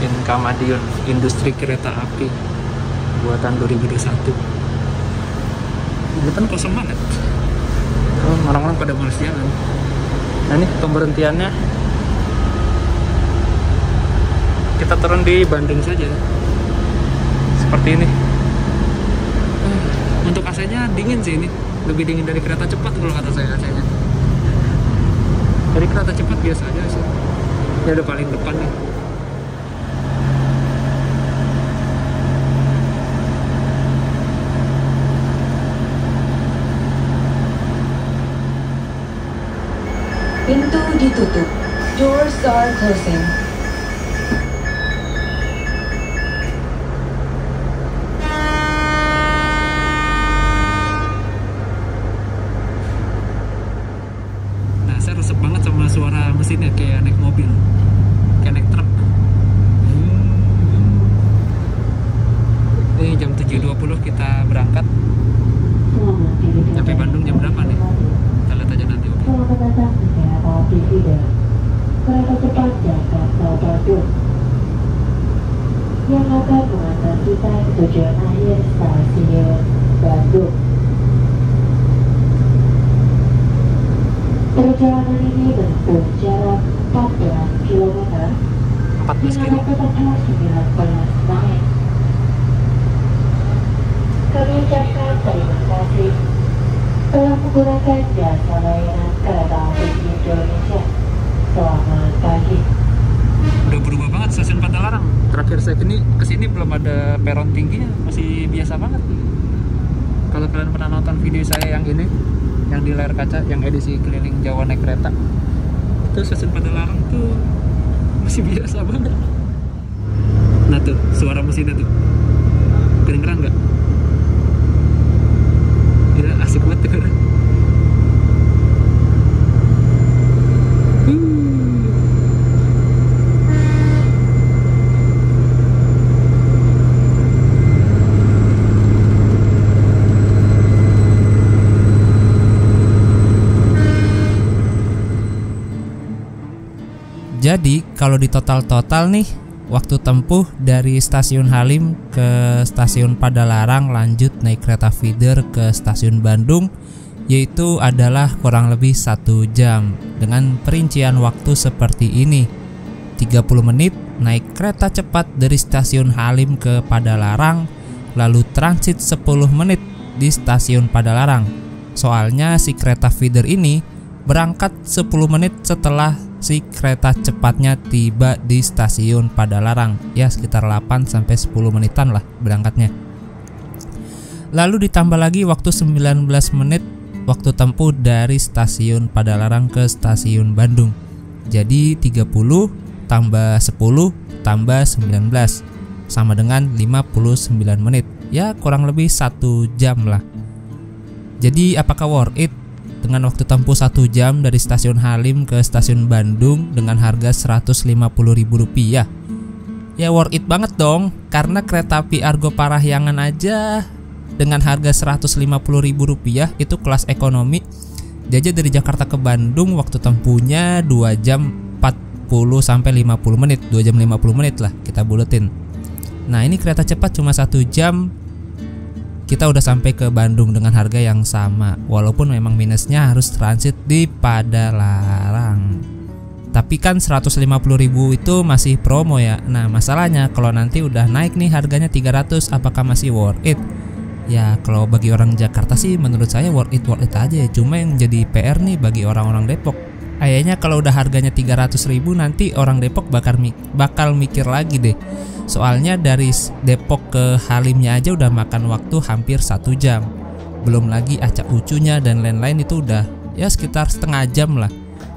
Inka Madiun, industri kereta api. Buatan 2021. Depan kosong banget. Orang-orang pada males jalan. Nah, ini pemberhentiannya. Kita turun di Bandung saja. Seperti ini. Untuk AC-nya dingin sih ini. Lebih dingin dari kereta cepat kalau kata saya AC-nya. Dari kereta cepat biasa aja sih. Ini ada paling depan nih. Pintu ditutup. Doors are closing. Nah, saya resep banget sama suara mesinnya, kayak naik mobil, kayak naik truk. Ini jam 7.20 kita berangkat. Sampai Bandung jam berapa nih? Kita lihat aja nanti. Oke. Kereta cepat Jakarta Bandung yang akan mengantar kita ke tujuan akhir stasiun Bandung. Perjalanan ini menempuh jarak 14 km dengan rata-rata 19 menit. Kami ucapkan terima kasih telah menggunakan jasa layanan kereta api Indonesia. Selamat pagi. Udah berubah banget stasiun Padalarang. Terakhir saya kesini belum ada peron tingginya, masih biasa banget. Kalau kalian pernah nonton video saya yang ini, yang di layar kaca, yang edisi keliling Jawa naik kereta, itu stasiun Padalarang tuh masih biasa banget. Nah tuh, suara mesinnya tuh. Kedengeran nggak? Ya, asik banget tuh. Jadi kalau di total nih, waktu tempuh dari stasiun Halim ke stasiun Padalarang lanjut naik kereta feeder ke stasiun Bandung yaitu adalah kurang lebih 1 jam dengan perincian waktu seperti ini. 30 menit naik kereta cepat dari stasiun Halim ke Padalarang, lalu transit 10 menit di stasiun Padalarang. Soalnya si kereta feeder ini berangkat 10 menit setelah si kereta cepatnya tiba di stasiun Padalarang, ya sekitar 8-10 menitan lah berangkatnya. Lalu ditambah lagi waktu 19 menit waktu tempuh dari stasiun Padalarang ke stasiun Bandung. Jadi 30 tambah 10 tambah 19 sama dengan 59 menit, ya kurang lebih 1 jam lah. Jadi apakah worth it? Dengan waktu tempuh 1 jam dari stasiun Halim ke stasiun Bandung dengan harga Rp150.000. Ya worth it banget dong, karena kereta api Argo Parahyangan aja dengan harga Rp150.000 itu kelas ekonomi. Dia dari Jakarta ke Bandung waktu tempuhnya 2 jam 40-50 menit, 2 jam 50 menit lah kita buletin. Nah, ini kereta cepat cuma 1 jam. Kita udah sampai ke Bandung dengan harga yang sama, walaupun memang minusnya harus transit di Padalarang. Tapi kan 150.000 itu masih promo ya. Nah, masalahnya kalau nanti udah naik nih harganya 300, apakah masih worth it? Ya kalau bagi orang Jakarta sih menurut saya worth it aja ya. Cuma yang jadi PR nih bagi orang-orang Depok, kayaknya kalau udah harganya 300.000 nanti orang Depok bakal mikir lagi deh. Soalnya dari Depok ke Halimnya aja udah makan waktu hampir 1 jam. Belum lagi acak ucunya dan lain-lain itu udah ya sekitar setengah jam lah.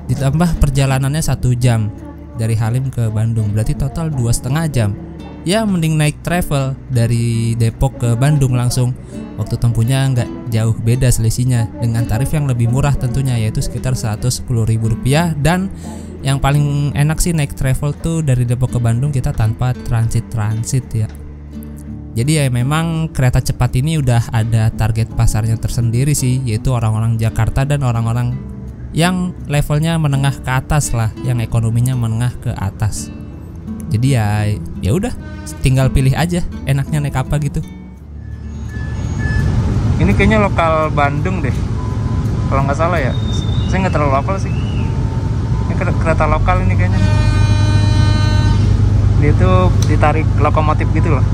Ditambah perjalanannya 1 jam dari Halim ke Bandung, berarti total 2,5 jam. Ya mending naik travel dari Depok ke Bandung langsung. Waktu tempuhnya nggak jauh beda selisihnya, dengan tarif yang lebih murah tentunya, yaitu sekitar Rp110.000. Dan yang paling enak sih naik travel tuh dari Depok ke Bandung kita tanpa transit ya. Jadi ya memang kereta cepat ini udah ada target pasarnya tersendiri sih, yaitu orang-orang Jakarta dan orang-orang yang levelnya menengah ke atas lah, yang ekonominya menengah ke atas. Jadi ya udah, tinggal pilih aja enaknya naik apa gitu. Ini kayaknya lokal Bandung deh, kalau nggak salah ya. Saya nggak terlalu hafal sih. Ini kereta lokal ini kayaknya. Dia tuh ditarik lokomotif gitu loh.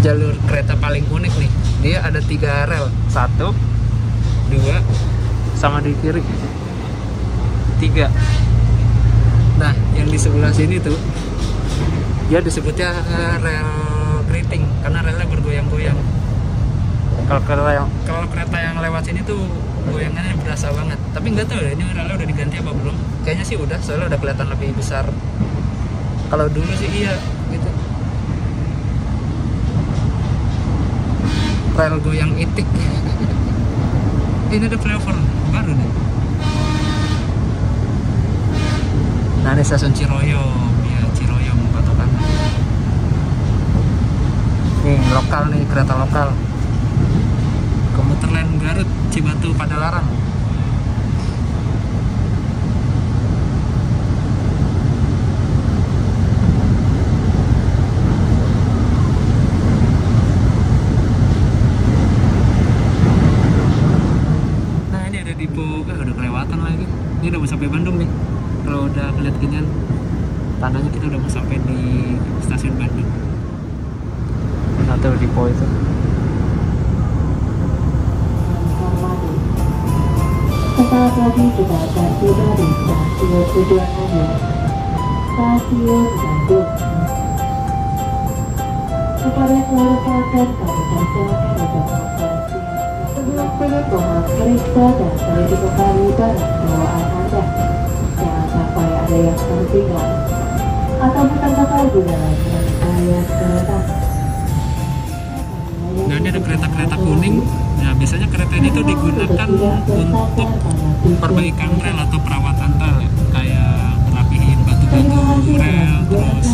Jalur kereta paling unik nih, dia ada 3 rel, 1, 2, sama di kiri 3. Nah yang di sebelah sini tuh dia disebutnya rel keriting karena relnya bergoyang-goyang. Kalau kereta yang lewat sini tuh goyangannya berasa banget, tapi nggak tahu ya ini relnya udah diganti apa belum. Kayaknya sih udah, soalnya udah kelihatan lebih besar. Kalau dulu sih iya gitu. Rel goyang itik. Ini ada flyover baru nih. Nah ada stasiun Ciroyo ya, Ciroyo patokan. Nih lokal nih, kereta lokal komuter line Garut, Cibatu, Padalarang. Udah kelewatan lagi. Ini udah mau sampai Bandung nih. Kalau udah ngeliat ginian, tandanya kita udah mau sampai di stasiun Bandung. Atau Depok itu. Sesaat lagi kita akan tiba di stasiun tujuan Anda. Stasiun Bandung. Kepada seluruh pelanggan, kami berterima kasih. Untuk penumpang periksa dan teliti kembali barang bawaan Anda. Jangan sampai ada yang tertinggal atau ditangkap dalam rangkaian kereta. Nah, ini ada kereta-kereta kuning. Nah, biasanya kereta ini tuh digunakan untuk perbaikan rel atau perawatan rel, kayak merapihin batu-batu rel, terus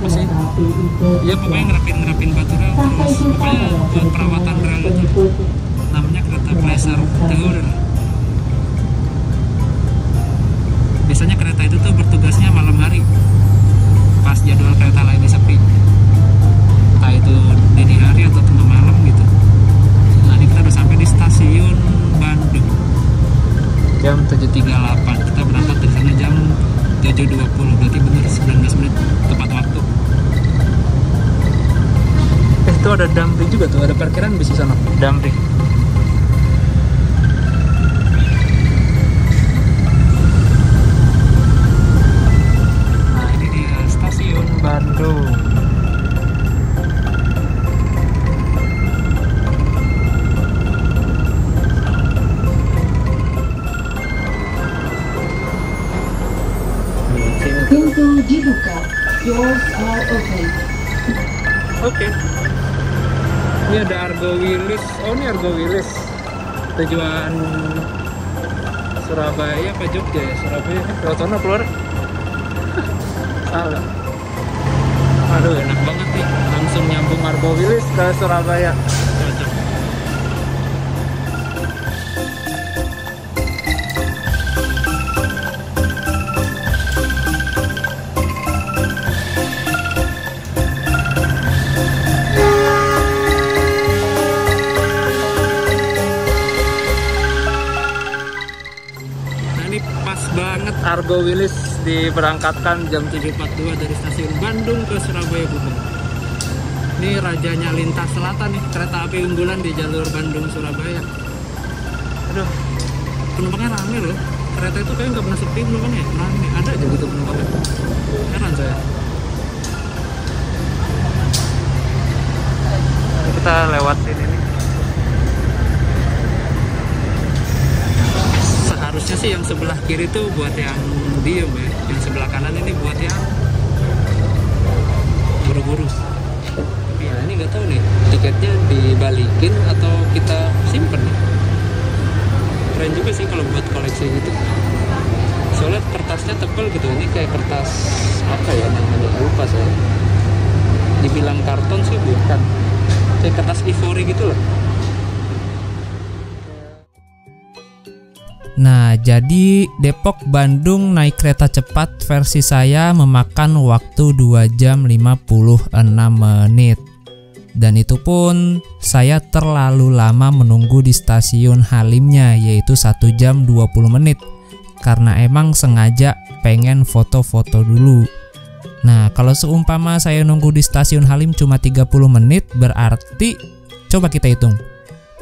apa sih? Ya pokoknya ngerapin batu rel, terus pokoknya buat perawatan rel itu. Namanya kereta pleasure tour. Biasanya kereta itu tuh bertugasnya malam hari, pas jadwal kereta lainnya sepi. Entah itu dini hari atau tengah malam gitu. Nah, ini kita udah sampai di stasiun Bandung. Jam 7.38. Kita berangkat dari sana jam 7.20. Berarti benar 19 menit tepat waktu. Itu ada dumpling juga tuh, ada parkiran bis di sana. Dumpling. Nah, ini dia stasiun Bandung. Pintu dibuka, doors are open. Oke. Ini ada Argo Wilis. Oh, ini Argo Wilis. Tujuan Surabaya apa Jogja ya? Surabaya. Rotono keluar. Salah. Aduh, enak banget nih. Langsung nyambung Argo Wilis ke Surabaya. Cocok. Argo Wilis diberangkatkan jam 7.42 dari stasiun Bandung ke Surabaya Bogor. Ini rajanya lintas selatan nih, kereta api unggulan di jalur Bandung Surabaya. Aduh, penumpangnya rame loh. Kereta itu kayak nggak pernah sepi penumpangnya, rame. Ada aja gitu penumpangnya. Heran saya. Kita lewatin ini. Harusnya sih yang sebelah kiri tuh buat yang diem ya, yang sebelah kanan ini buat yang buru-buru. Tapi ya ini nggak tahu nih, tiketnya dibalikin atau kita simpen nih. Keren juga sih kalau buat koleksi gitu. Soalnya kertasnya tebal gitu, ini kayak kertas apa ya namanya, lupa saya. Dibilang karton sih bukan, kayak kertas ivory gitu loh. Nah, jadi Depok-Bandung naik kereta cepat versi saya memakan waktu 2 jam 56 menit. Dan itu pun saya terlalu lama menunggu di stasiun Halimnya, yaitu 1 jam 20 menit. Karena emang sengaja pengen foto-foto dulu. Nah, kalau seumpama saya nunggu di stasiun Halim cuma 30 menit, berarti coba kita hitung.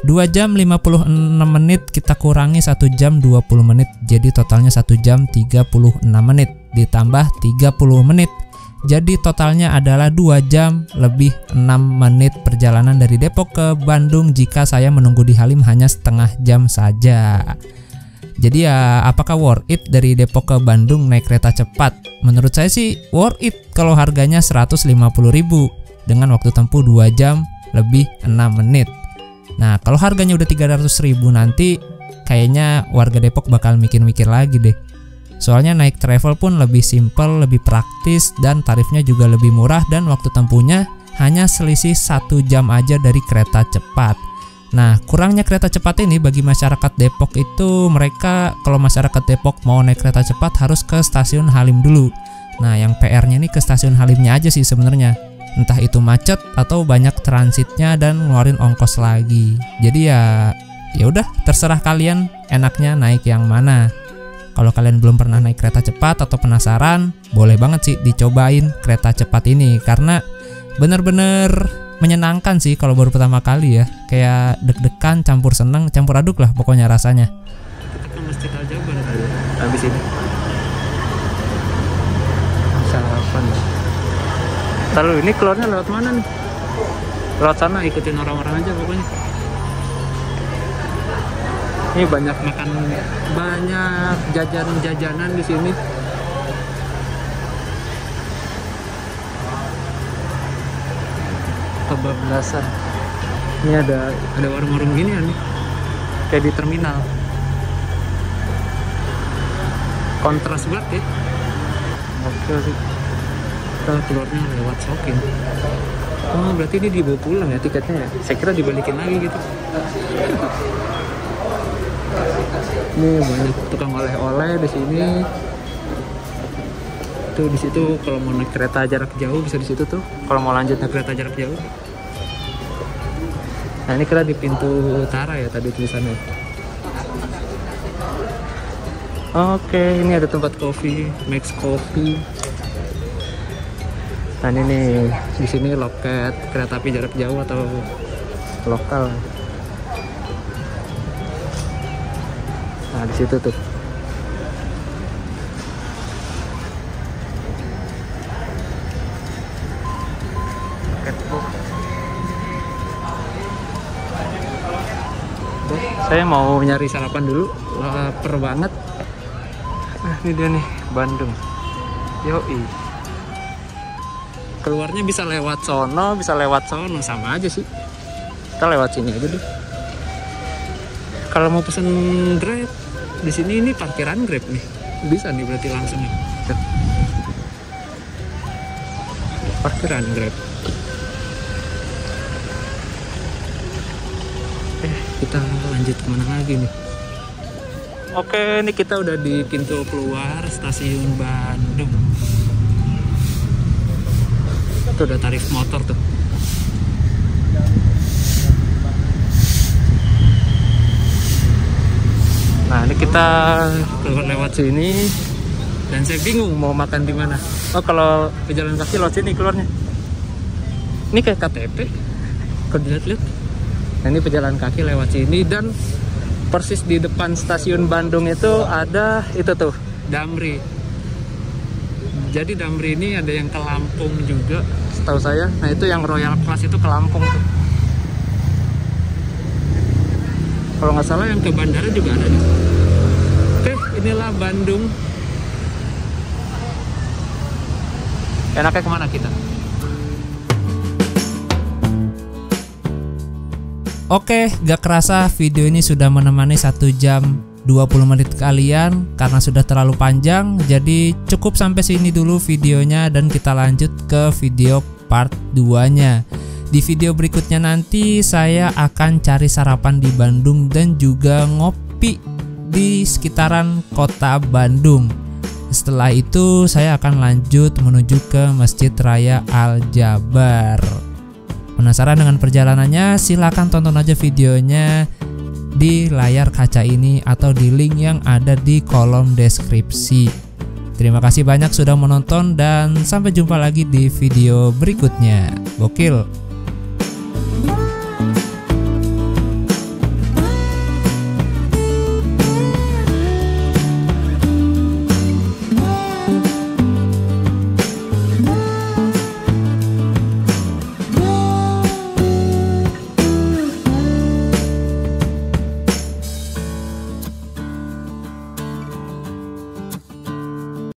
2 jam 56 menit kita kurangi 1 jam 20 menit, jadi totalnya 1 jam 36 menit ditambah 30 menit. Jadi totalnya adalah 2 jam lebih 6 menit perjalanan dari Depok ke Bandung jika saya menunggu di Halim hanya setengah jam saja. Jadi ya, apakah worth it dari Depok ke Bandung naik kereta cepat? Menurut saya sih worth it kalau harganya 150.000 dengan waktu tempuh 2 jam lebih 6 menit. Nah, kalau harganya udah 300.000 nanti kayaknya warga Depok bakal mikir-mikir lagi deh. Soalnya naik travel pun lebih simple, lebih praktis, dan tarifnya juga lebih murah, dan waktu tempuhnya hanya selisih 1 jam aja dari kereta cepat. Nah, kurangnya kereta cepat ini bagi masyarakat Depok itu, mereka kalau masyarakat Depok mau naik kereta cepat harus ke stasiun Halim dulu. Nah, yang PR-nya ini ke stasiun Halimnya aja sih sebenarnya. Entah itu macet atau banyak transitnya dan ngeluarin ongkos lagi. Jadi ya udah terserah kalian enaknya naik yang mana. Kalau kalian belum pernah naik kereta cepat atau penasaran, boleh banget sih dicobain kereta cepat ini, karena bener-bener menyenangkan sih kalau baru pertama kali ya. Kayak deg-degan, campur seneng, campur aduk lah pokoknya rasanya. Kita ke masjid aja habis ini. Sarapan. Lalu ini keluarnya lewat mana nih? Lewat sana, ikutin orang-orang aja pokoknya. Ini banyak makan, banyak jajanan-jajanan di sini. Kebablasan. Ini ada warung-warung gini ya nih. Kayak di terminal. Kontras banget ya. Oke sih. Kita keluarnya lewat shopping. Oh, berarti ini dibawa pulang ya tiketnya ya? Saya kira dibalikin lagi gitu. Ini banyak tukang oleh-oleh di sini. Tuh di situ kalau mau naik kereta jarak jauh bisa di situ tuh. Kalau mau lanjut naik kereta jarak jauh. Nah, ini kira di pintu utara ya tadi tulisannya. Oke, ini ada tempat kopi, Max Coffee. Nah, ini nih, di sini loket kereta api jarak jauh atau lokal. Nah, di situ tuh. Saya mau nyari sarapan dulu, lapar banget. Nah, ini dia nih, Bandung. Yoi. Keluarnya bisa lewat sono, sama aja sih. Kita lewat sini aja deh. Kalau mau pesen Grab, di sini ini parkiran Grab nih. Bisa nih berarti langsung nih. Parkiran Grab. Kita lanjut kemana lagi nih? Oke, ini kita udah di pintu keluar stasiun Bandung. Itu udah tarif motor tuh. Nah, ini kita lewat sini dan saya bingung mau makan di mana. Oh, kalau pejalan kaki lewat sini keluarnya. Ini kayak KTP. Kalau dilihat-lihat. Nah, ini pejalan kaki lewat sini dan persis di depan stasiun Bandung itu ada itu tuh Damri. Jadi Damri ini ada yang ke Lampung juga, setahu saya. Nah, itu yang Royal Class itu ke Lampung tuh. Kalau nggak salah yang ke bandara juga ada nih. Oke, inilah Bandung. Enaknya kemana kita? Oke, gak kerasa video ini sudah menemani 1 jam 20 menit kalian. Karena sudah terlalu panjang, jadi cukup sampai sini dulu videonya. Dan kita lanjut ke video part 2-nya. Di video berikutnya nanti saya akan cari sarapan di Bandung dan juga ngopi di sekitaran kota Bandung. Setelah itu saya akan lanjut menuju ke Masjid Raya Al-Jabar. Penasaran dengan perjalanannya? Silahkan tonton aja videonya di layar kaca ini atau di link yang ada di kolom deskripsi. Terima kasih banyak sudah menonton dan sampai jumpa lagi di video berikutnya. Gokil!